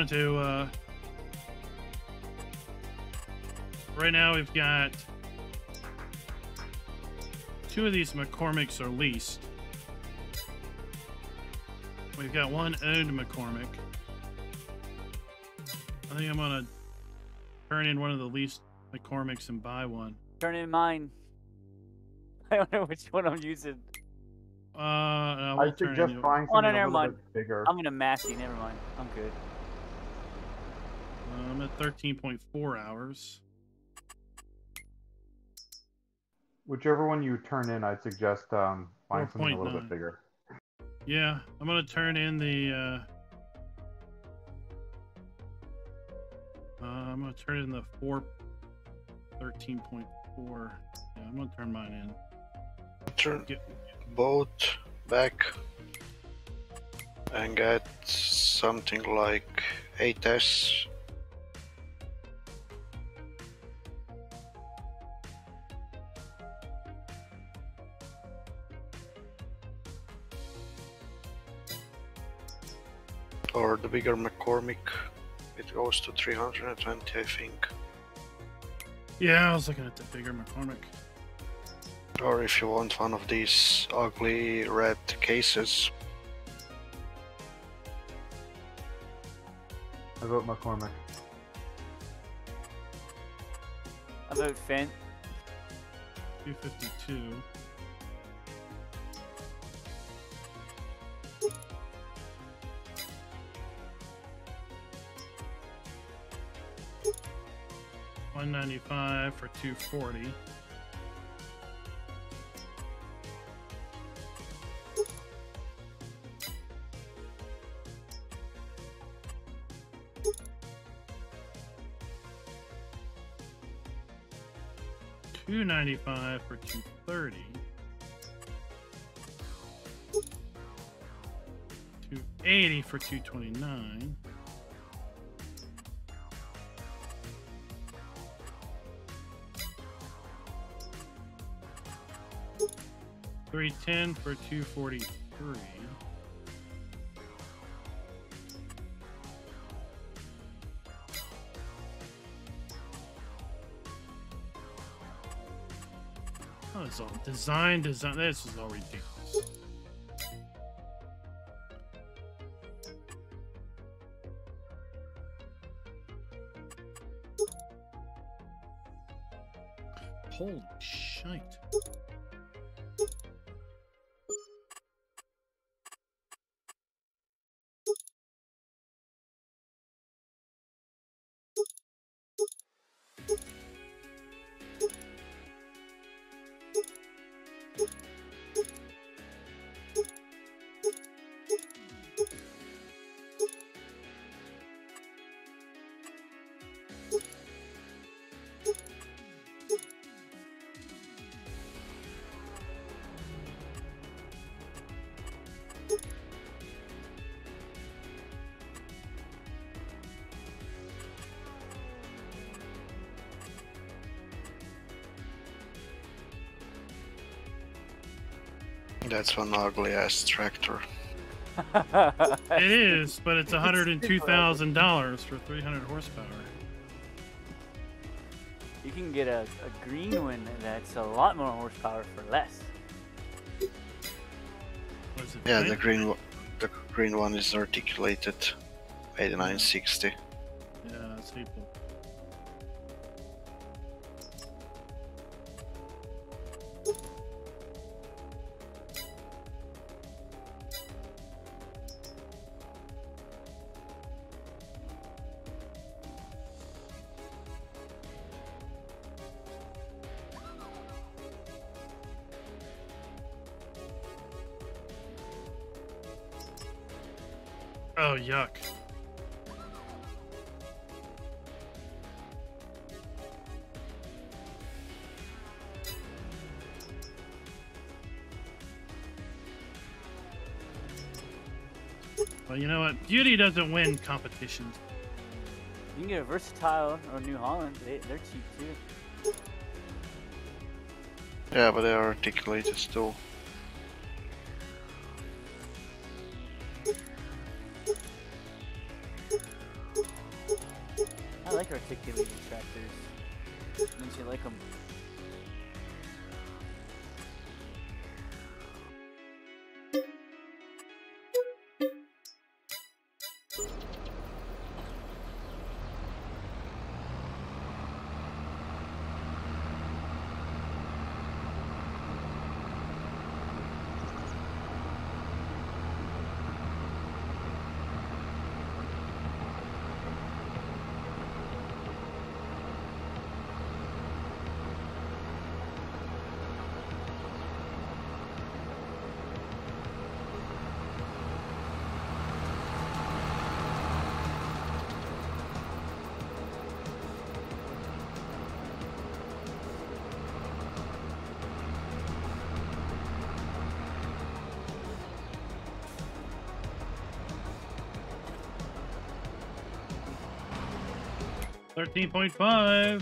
To right now we've got two of these McCormick's are leased. We've got one owned McCormick. I think I'm gonna turn in one of the leased McCormick's and buy one. Turn in mine. I don't know which one I'm using. No, I suggest buying something a little bit bigger. I'm gonna maxi. Never mind. I'm good. I'm at 13.4 hours. Whichever one you turn in, I'd suggest buying something a little bit bigger. Yeah, I'm going to turn in the... I'm going to turn in the 13.4. Yeah, I'm going to turn mine in. Turn both back and get something like 8S. or the bigger McCormick. It goes to 320, I think. Yeah, I was looking at the bigger McCormick. Or if you want one of these ugly red cases. I vote McCormick. I vote Fent. 252. $195 for 240. $295 for 230. 280 for 229. 310 for 243. 3 all design. This is all ridiculous. Holy shite! That's one ugly ass tractor. It is, but it's $102,000 for 300 horsepower. You can get a green one that's a lot more horsepower for less. Yeah, the green, one is articulated, 8960. Yeah, that's equal. Oh, yuck. Well, you know what? Beauty doesn't win competitions. You can get a Versatile or New Holland. They're cheap, too. Yeah, but they are articulated still. Articulated tractors. Don't you like them? $13.5.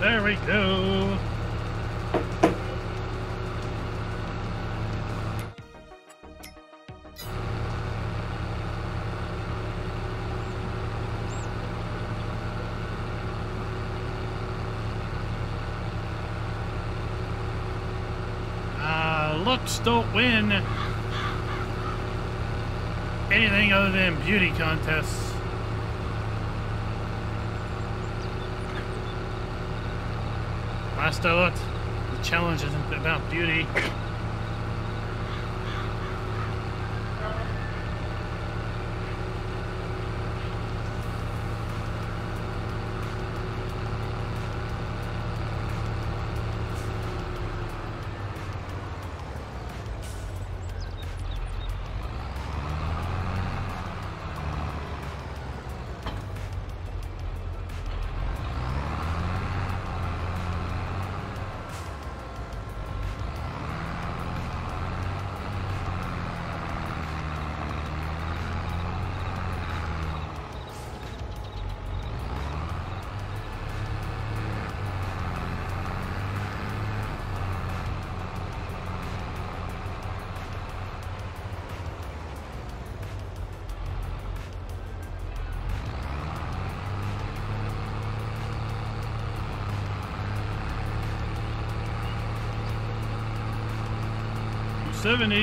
There we go. Looks don't win anything other than beauty contests. Last I looked, the challenge isn't about beauty.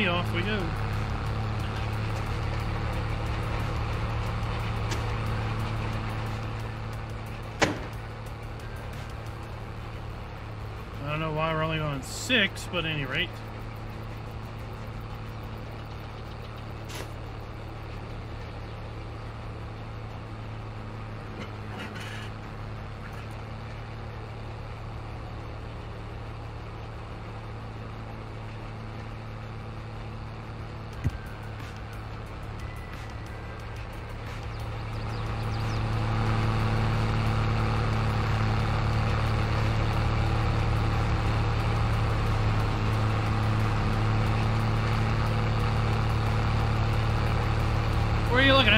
Off we go. I don't know why we're only on 6, but at any rate.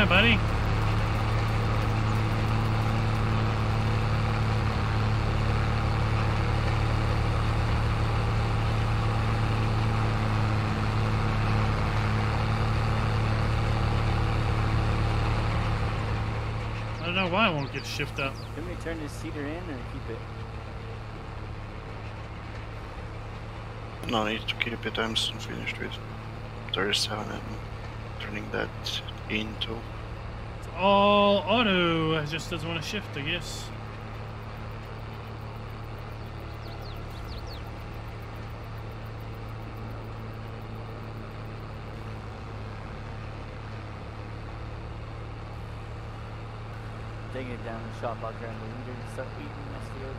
Buddy. I don't know why I won't get shipped up. Can we turn this cedar in or keep it? No, I need to keep it. I'm soon finished with 37 and turning that into. All auto, it just doesn't want to shift, I guess. Taking it down the shop out there and the leader and stuff eating this field.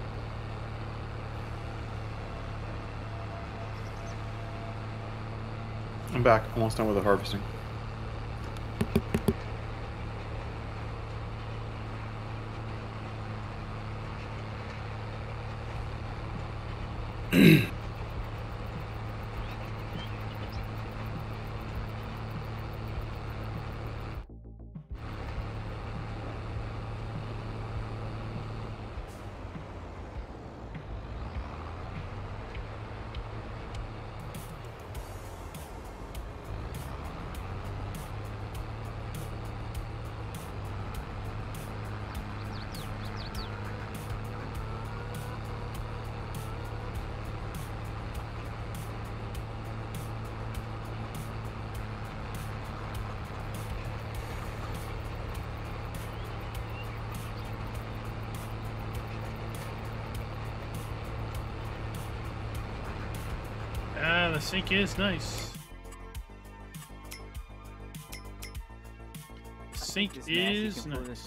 I'm back, almost done with the harvesting. The sink is nice. Sink is nice.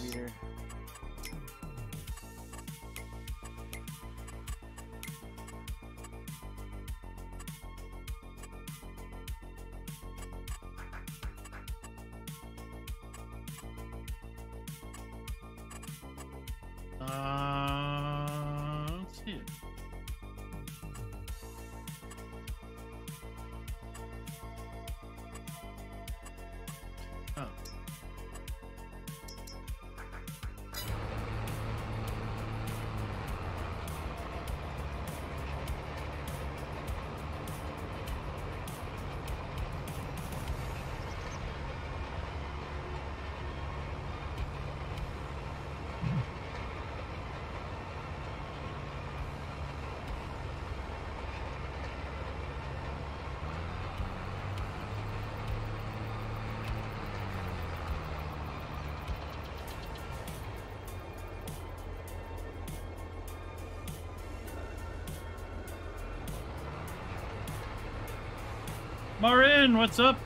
Marin, what's up?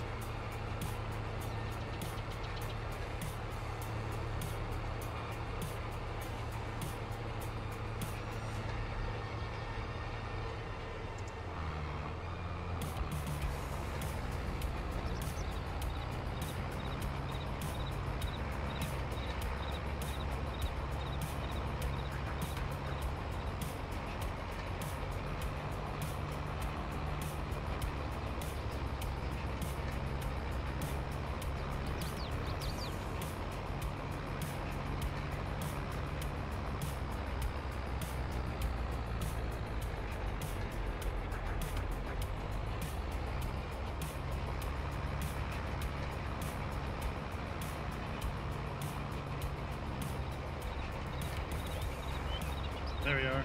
There we are.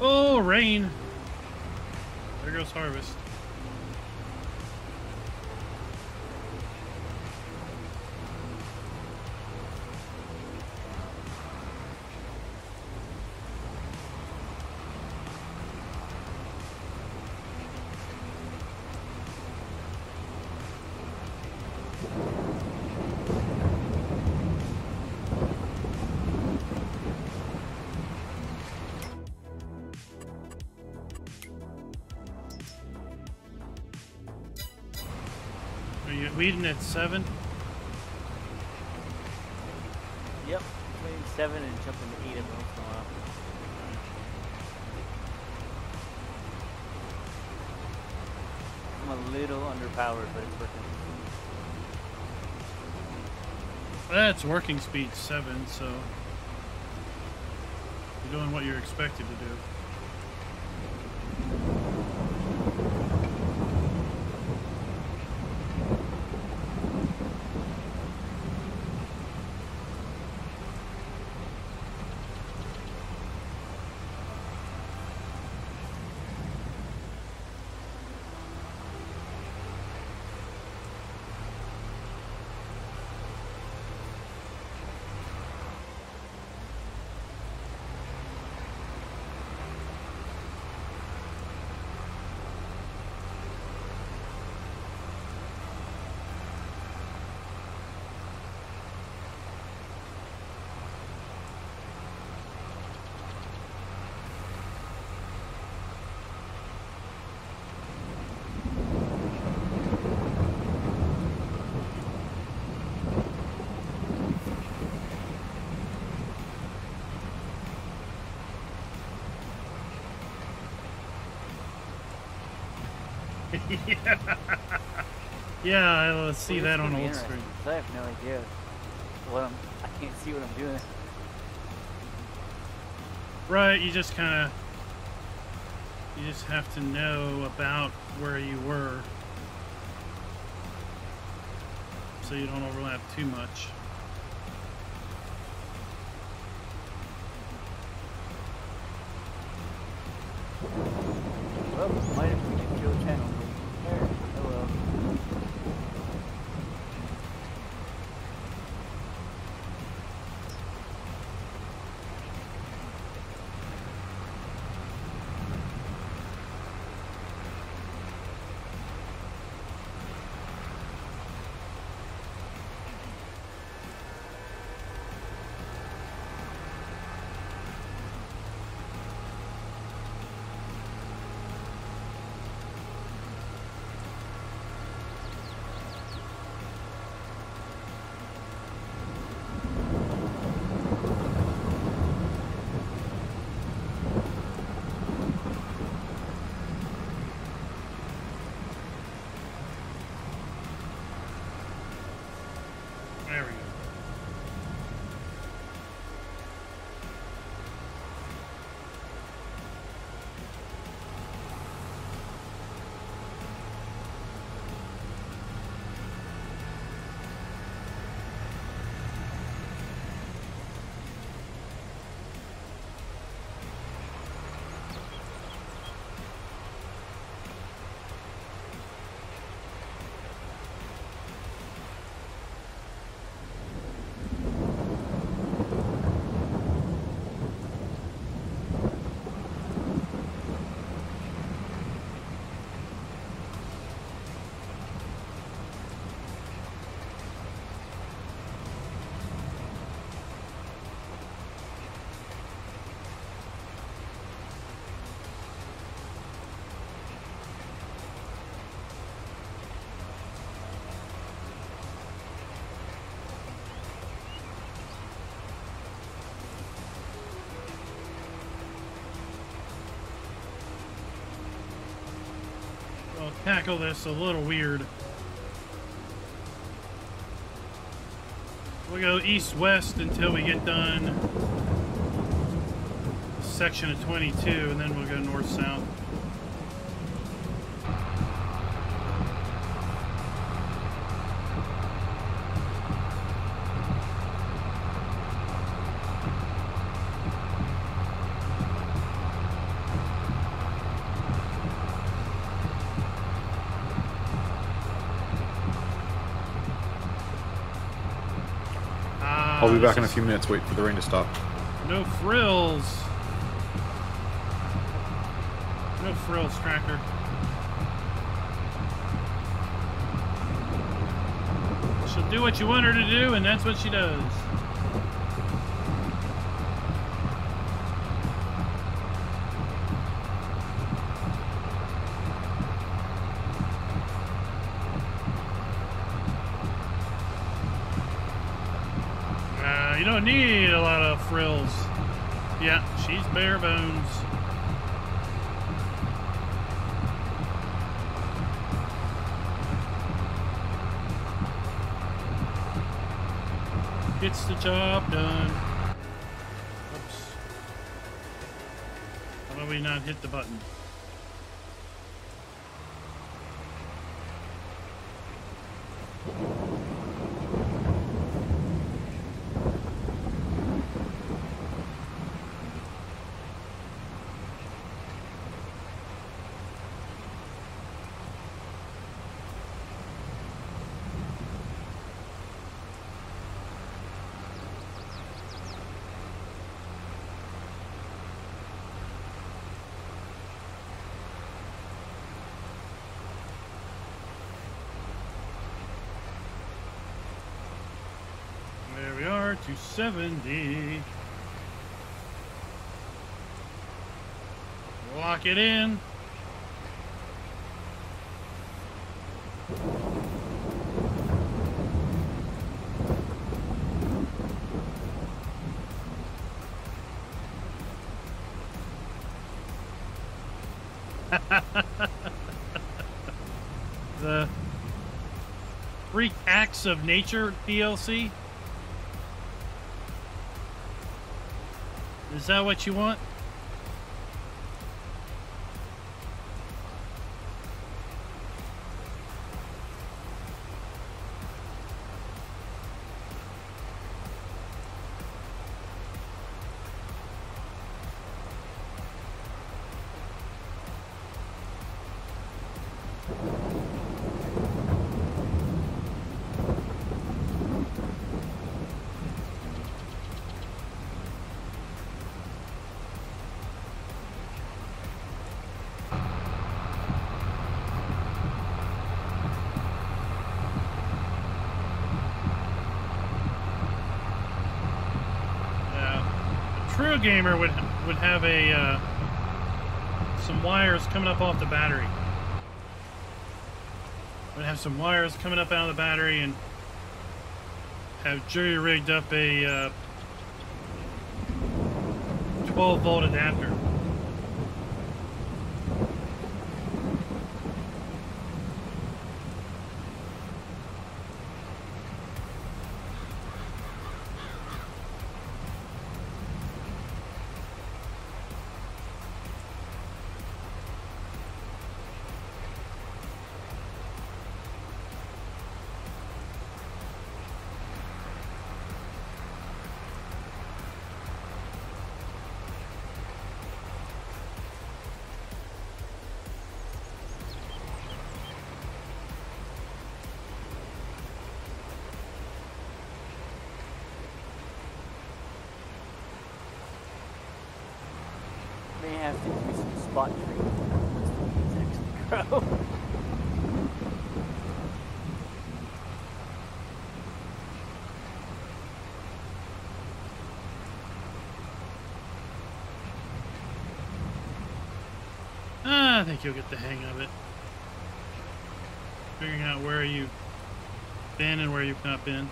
Oh, rain. There goes harvest. Weeding at 7? Yep, weeding 7 and jumping to 8 every once in a while. I'm a little underpowered, but it's working. That's working speed 7, so you're doing what you're expected to do. Yeah, I'll see that on old stream. I have no idea what I can't see what I'm doing. Right, you just kind of, you just have to know about where you were, so you don't overlap too much. I'll tackle this a little weird. We'll go east-west until we get done a section of 22, and then we'll go north-south. I'll be back in a few minutes. Wait for the rain to stop. No frills. No frills, tractor. She'll do what you want her to do, and that's what she does. Need a lot of frills. Yeah, she's bare bones. Gets the job done. Oops. How do we not hit the button? To 70. Lock it in. The Freak Acts of Nature DLC. Is that what you want? Gamer would have a some wires coming up off the battery. Would have some wires coming up out of the battery and have jury-rigged up a 12-volt adapter. I think you'll get the hang of it. Figuring out where you've been and where you've not been.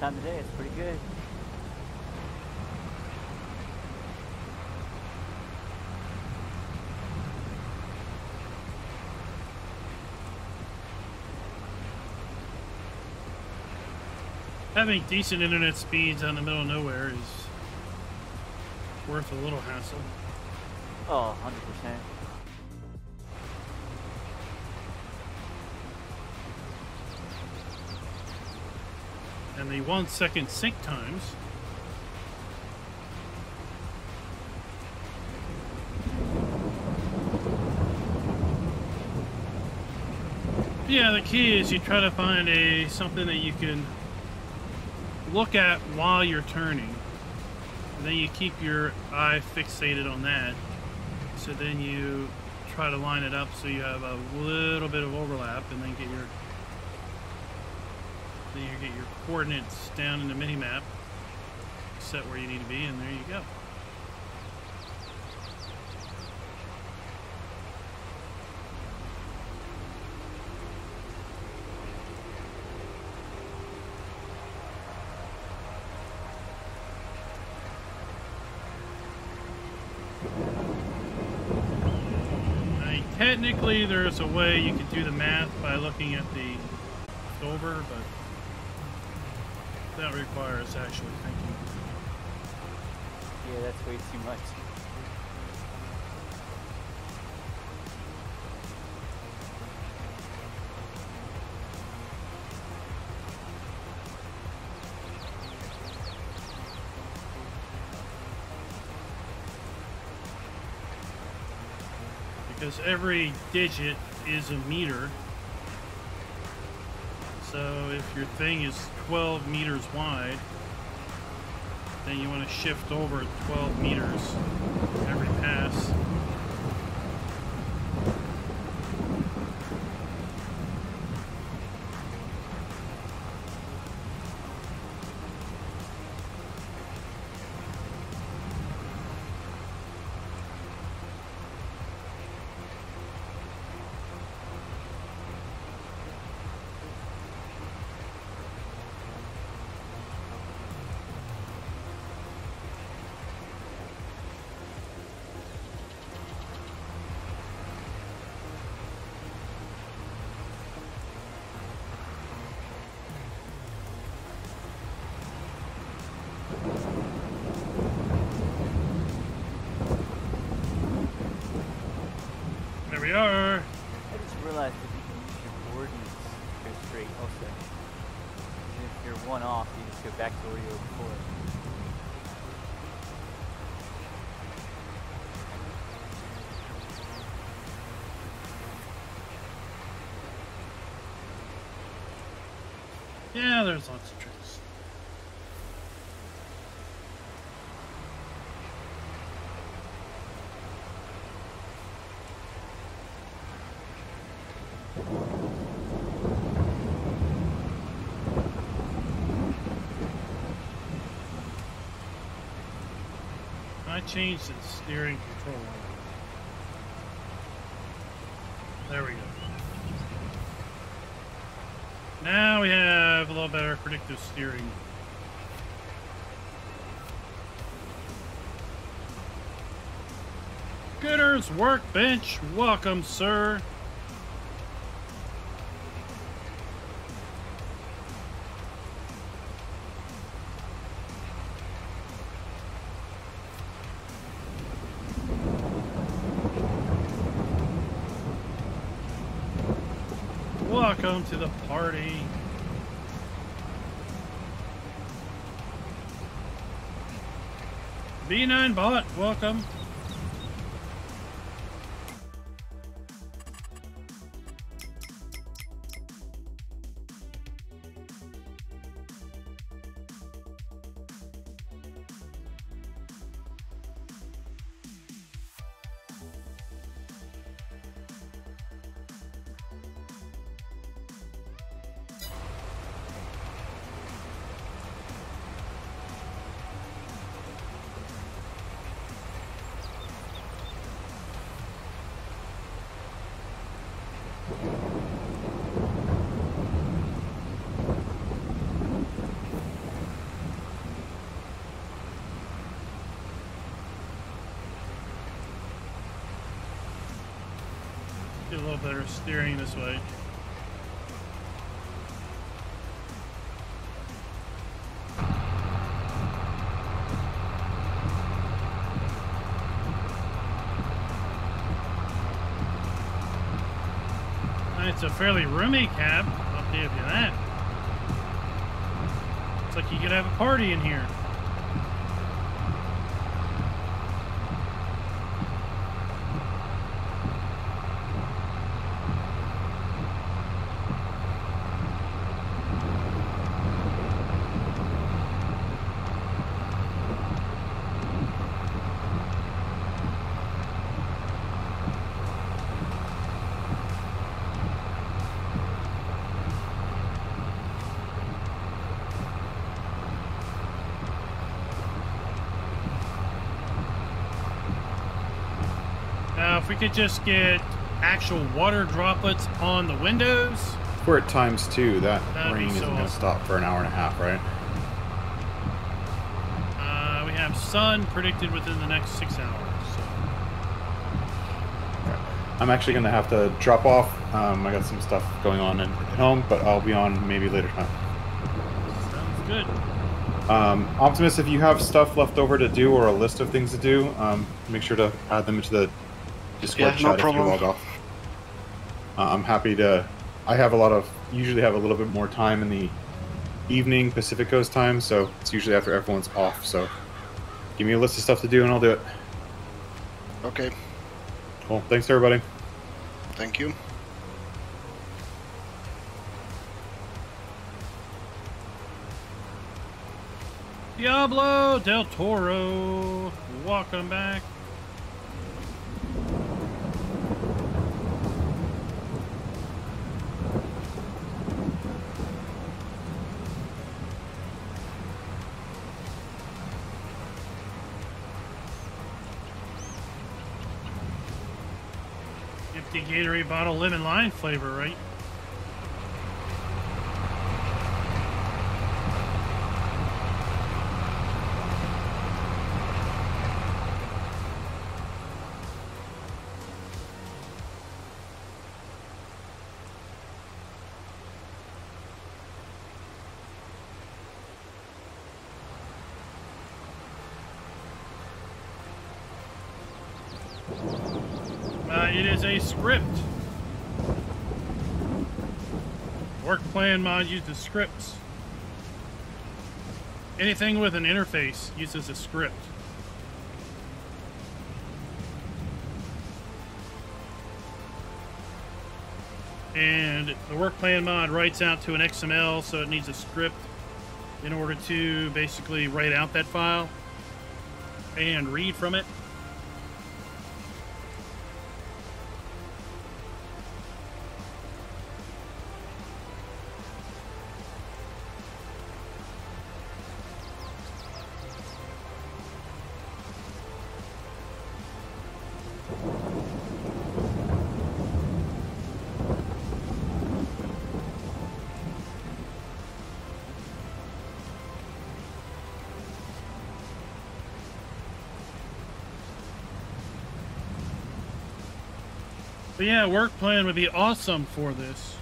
time of day, it's pretty good. Having decent internet speeds out in the middle of nowhere is worth a little hassle. Oh, 100%. And the 1 second sync times. Yeah, the key is you try to find something that you can look at while you're turning. And then you keep your eye fixated on that. So then you try to line it up so you have a little bit of overlap, and then get your coordinates down in the mini-map, set where you need to be, and there you go. Now, technically there's a way you could do the math by looking at the silver, but that requires actually thinking. Yeah, that's way too much. Because every digit is a meter. So if your thing is 12 meters wide, then you want to shift over 12 meters every pass. Yeah, there's lots of tricks. I changed the steering control. There we go. Now we have a little better predictive steering. Gooders workbench, welcome, sir. Welcome to the party. B9 bot, welcome. get a little better steering this way. It's a fairly roomy cab, I'll give you that. It's like you could have a party in here. If we could just get actual water droplets on the windows. We're at times two. That rain isn't going to stop for an hour and a half, right? We have sun predicted within the next 6 hours. So. Right. I'm actually going to have to drop off. I got some stuff going on at home, but I'll be on maybe later time. Sounds good. Optimus, if you have stuff left over to do or a list of things to do, make sure to add them into the Discord chat if you log off. I'm happy to. I have a lot of. Usually have a little bit more time in the evening Pacific Coast time, so it's usually after everyone's off. So give me a list of stuff to do and I'll do it. Okay. Cool. Thanks to everybody. Thank you. Diablo Del Toro, welcome back. Gatorade bottle, lemon lime flavor, right? It is a script. WorkPlanMod uses scripts. Anything with an interface uses a script. And the WorkPlanMod writes out to an XML, so it needs a script in order to basically write out that file and read from it. But yeah, WorkPlan would be awesome for this.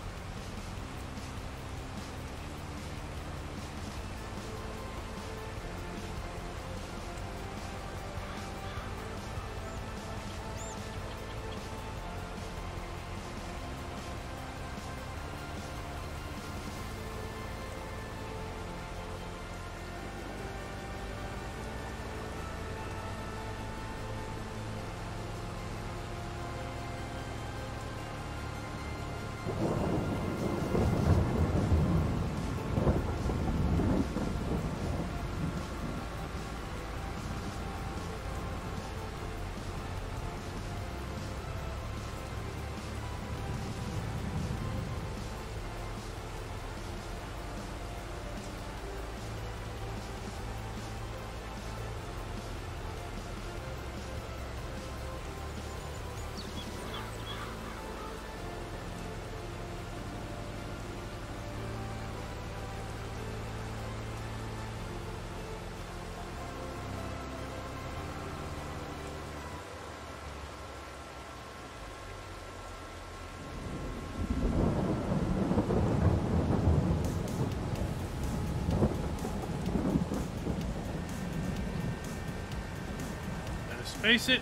Face it.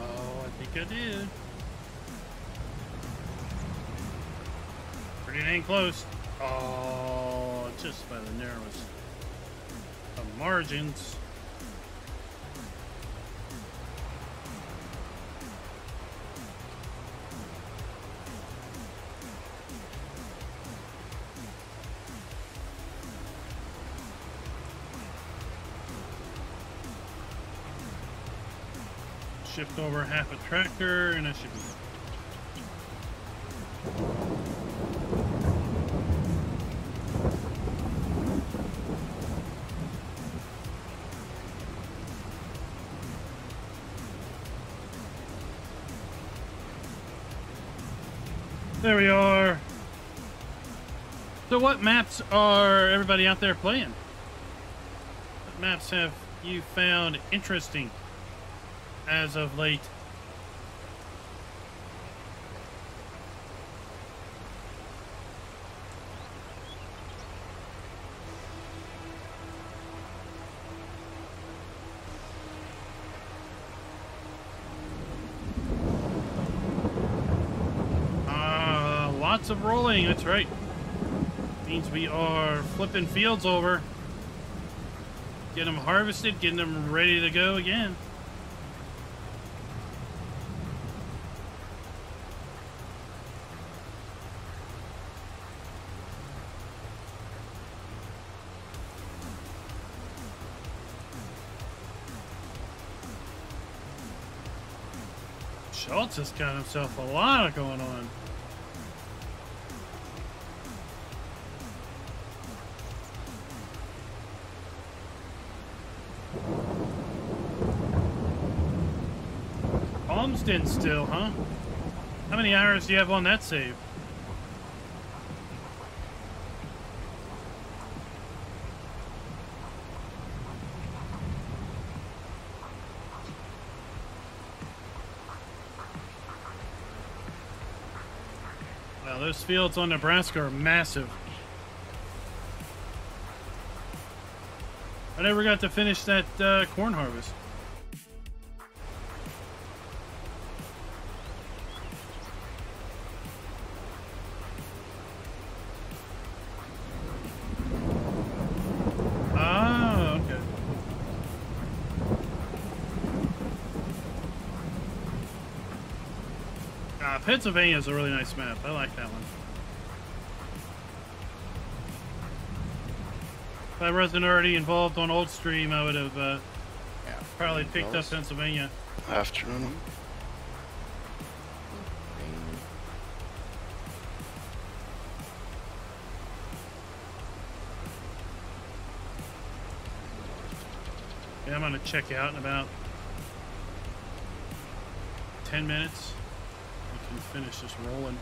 Oh, I think I did. Pretty dang close. Oh, just by the narrowest of margins. Shift over half a tractor and I should be. There we are. So what maps are everybody out there playing? What maps have you found interesting as of late? Lots of rolling, that's right. Means we are flipping fields over. Getting them harvested, getting them ready to go again. Schultz has got himself a lot going on. Homestead still, huh? How many hours do you have on that save? Those fields on Nebraska are massive. I never got to finish that corn harvest. Pennsylvania is a really nice map. I like that one. If I wasn't already involved on old stream, I would have probably picked up Pennsylvania. Afternoon. Yeah, I'm gonna check out in about 10 minutes. And finish this rolling.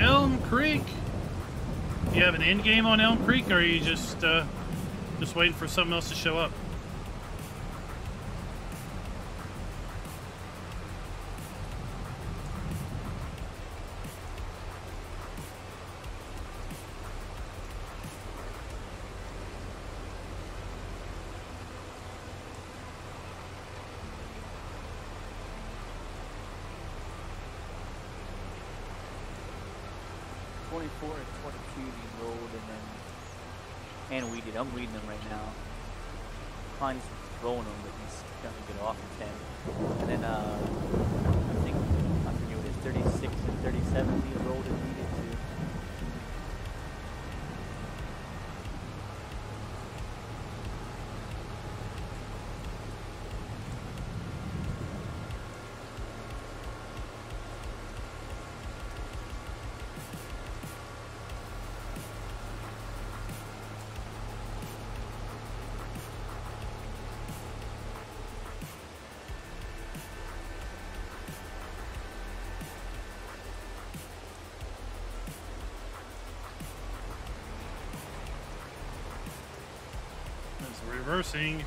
Elm Creek. Do you have an end game on Elm Creek, or are you just waiting for something else to show up? I'm reading them right now. Klein's rolling them, but he's going to get off in 10. And then, I think, I forget what it is, 36 and 37 he rolled and needed to. Reversing.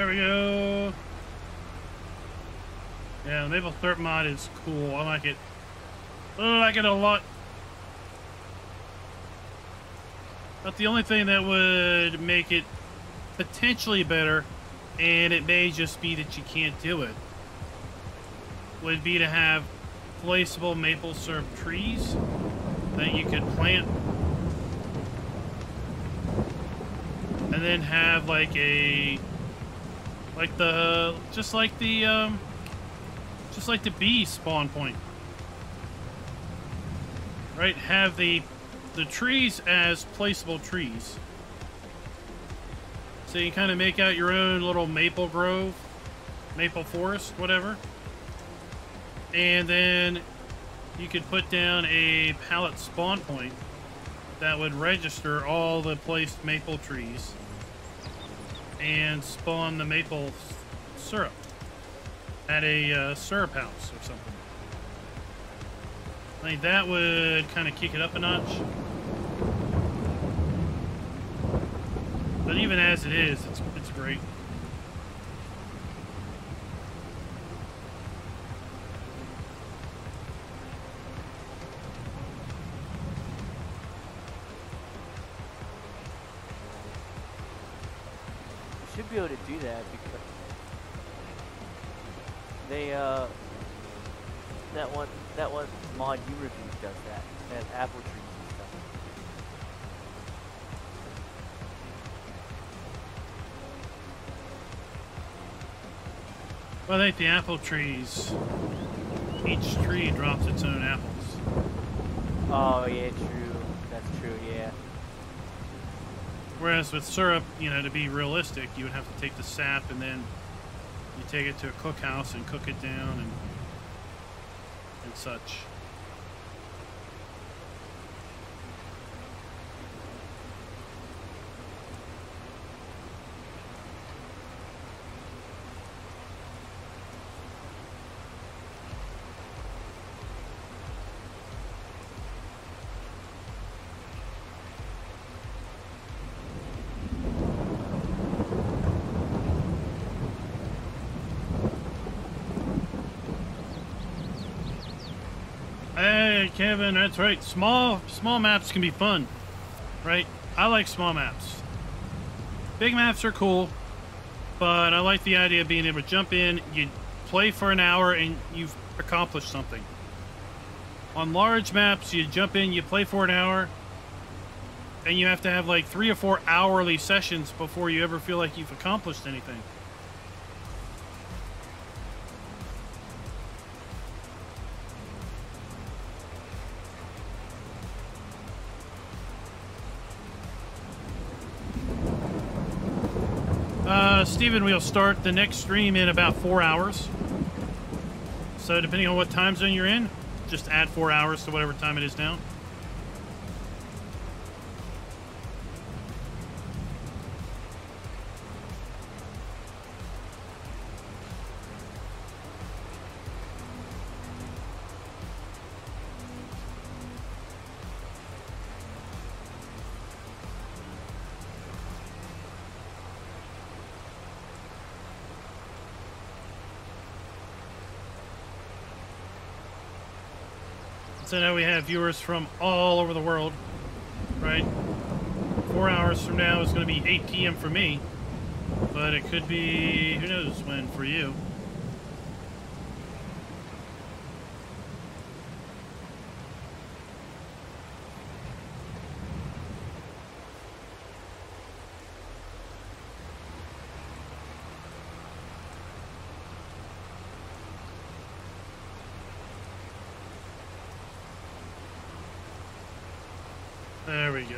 There we go. Yeah, Maple Syrup mod is cool. I like it. I like it a lot. But the only thing that would make it potentially better, and it may just be that you can't do it, would be to have placeable maple syrup trees that you could plant, and then have like a just like the bee spawn point, right? Have the trees as placeable trees, so you kind of make out your own little maple grove, maple forest, whatever. And then you could put down a pallet spawn point that would register all the placed maple trees and spawn the maple syrup at a syrup house or something. I think that would kind of kick it up a notch. But even as it is, it's great. Be able to do that because they that one mod you reviewed does that. It has apple trees and stuff. Well, I think the apple trees, each tree drops its own apples. Oh yeah, true. That's true, yeah. Whereas with syrup, you know, to be realistic, you would have to take the sap and then you take it to a cookhouse and cook it down and such. Kevin, that's right. Small maps can be fun, right? I like small maps. Big maps are cool, but I like the idea of being able to jump in, you play for an hour, and you've accomplished something. On large maps, you jump in, you play for an hour, and you have to have like 3 or 4 hourly sessions before you ever feel like you've accomplished anything. Steven, we'll start the next stream in about 4 hours. So depending on what time zone you're in, just add 4 hours to whatever time it is now. So now we have viewers from all over the world, right? 4 hours from now is going to be 8 p.m. for me, but it could be, who knows when for you. There we go.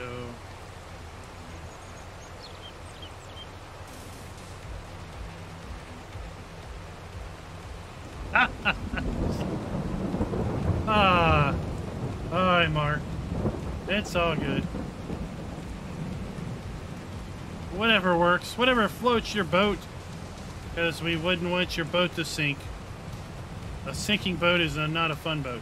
Ah, all right, Mark. It's all good. Whatever works, whatever floats your boat, because we wouldn't want your boat to sink. A sinking boat is not a fun boat.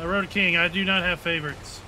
Road King, I do not have favorites.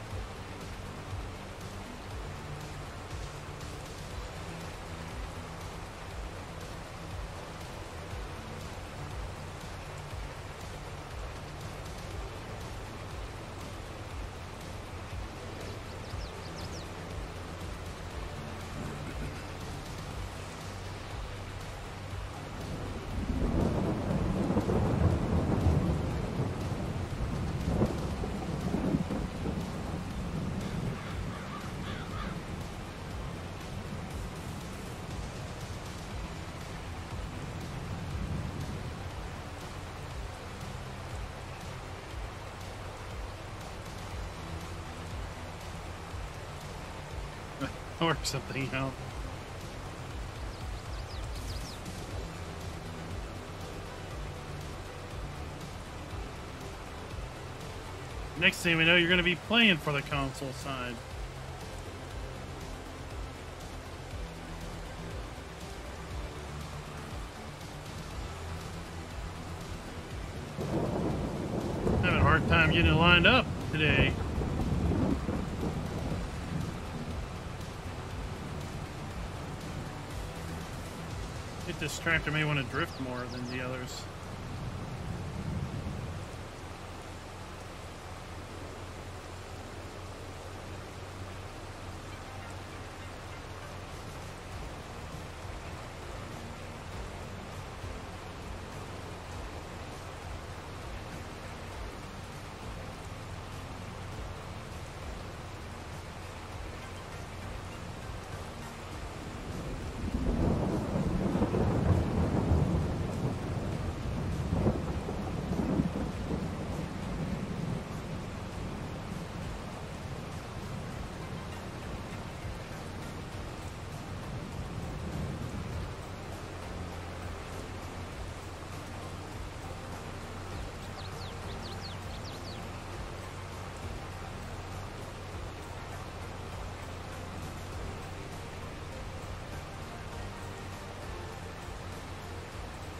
or something, you know. Next thing we know, you're going to be playing for the console side. Having a hard time getting it lined up today. I think this tractor may want to drift more than the others.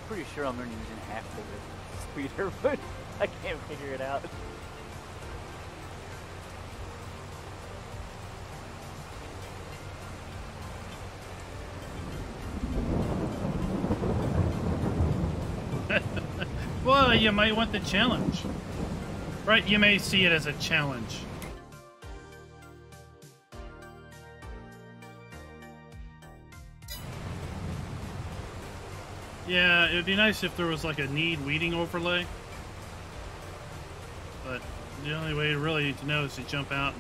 Pretty sure I'm only using half of the speeder, but I can't figure it out. Well, you might want the challenge. Right, you may see it as a challenge. Yeah, it would be nice if there was like a need weeding overlay, but the only way really to know is to jump out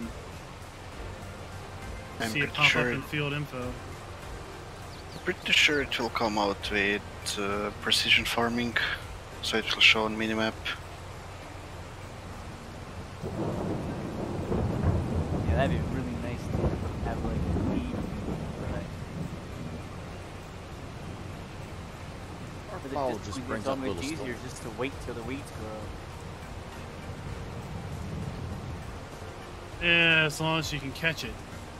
and see it pop up in field info. I'm pretty sure it will come out with precision farming, so it will show on minimap. Yeah, that'd be really nice to have like a need. Oh, it's just brings up a little easier stuff. Just to wait till the weeds grow. Yeah, as long as you can catch it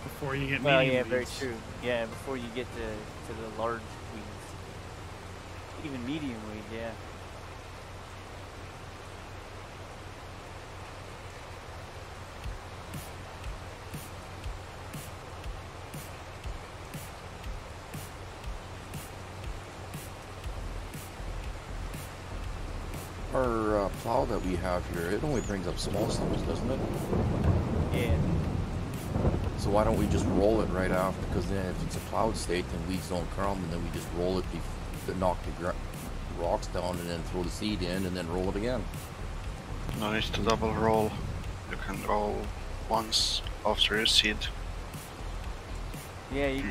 before you get medium weeds. Very true. Yeah, before you get to the large weeds. Even medium weeds, yeah. Our plow that we have here, it only brings up small slips, doesn't it? Yeah. So why don't we just roll it right off? Because then if it's a plowed state, then weeds don't come, and then we just roll it, knock the rocks down, and then throw the seed in, and then roll it again. No need to double roll. You can roll once after your seed. Yeah, you can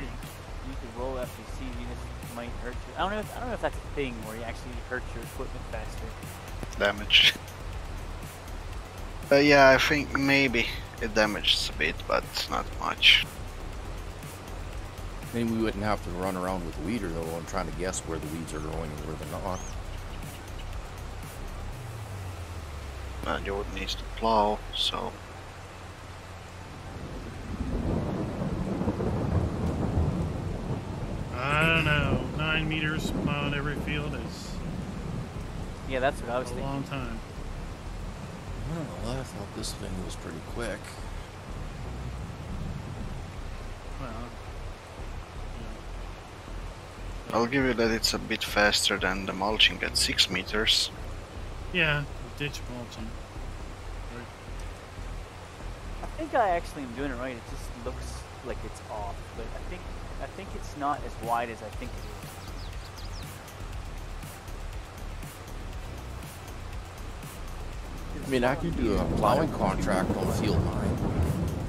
roll after your seed. You just might hurt you. I don't know if that's a thing where you actually hurt your equipment faster. Damage. Yeah, I think maybe it damages a bit, but not much. Maybe we wouldn't have to run around with weeder though and trying to guess where the weeds are growing and where they're not. And you would need to plow, so. I don't know, 9 meters plowing every field is. Yeah, that's what I was thinking. A long time. I don't know, I thought this thing was pretty quick. Well, yeah. I'll give you that it's a bit faster than the mulching at 6 meters. Yeah, ditch mulching. Right. I think I actually am doing it right. It just looks like it's off, but I think it's not as wide as I think it is. I mean, I could do a plowing contract on field 9.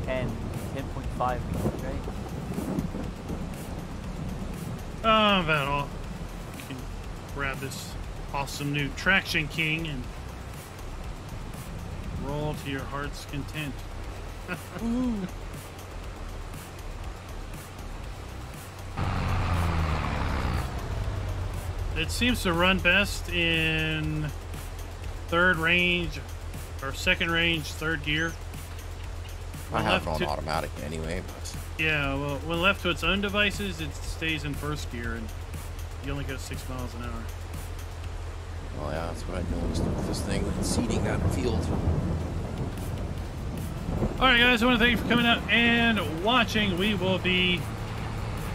And 10.5 meters, right? Oh, about all. You can grab this awesome new Traction King and roll to your heart's content. Ooh. It seems to run best in third range or second range, third gear. I have it on automatic anyway. But... yeah, well, when left to its own devices, it stays in first gear, and you only go 6 miles an hour. Well, yeah, that's what I noticed with this thing, with seeding that field. All right, guys, I want to thank you for coming out and watching. We will be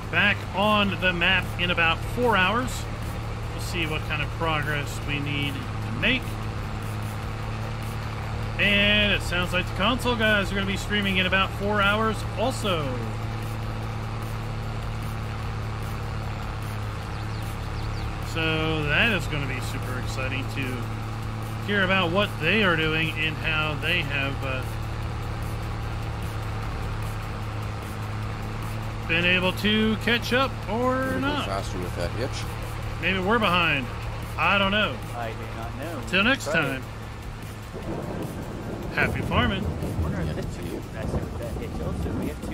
back on the map in about 4 hours. We'll see what kind of progress we need to make. And it sounds like the console guys are going to be streaming in about 4 hours also. So that is going to be super exciting to hear about what they are doing and how they have been able to catch up or not. Faster with that hitch. Maybe we're behind. I don't know. I do not know. Till next time. Happy farming. I wonder if this is faster with that hitch also.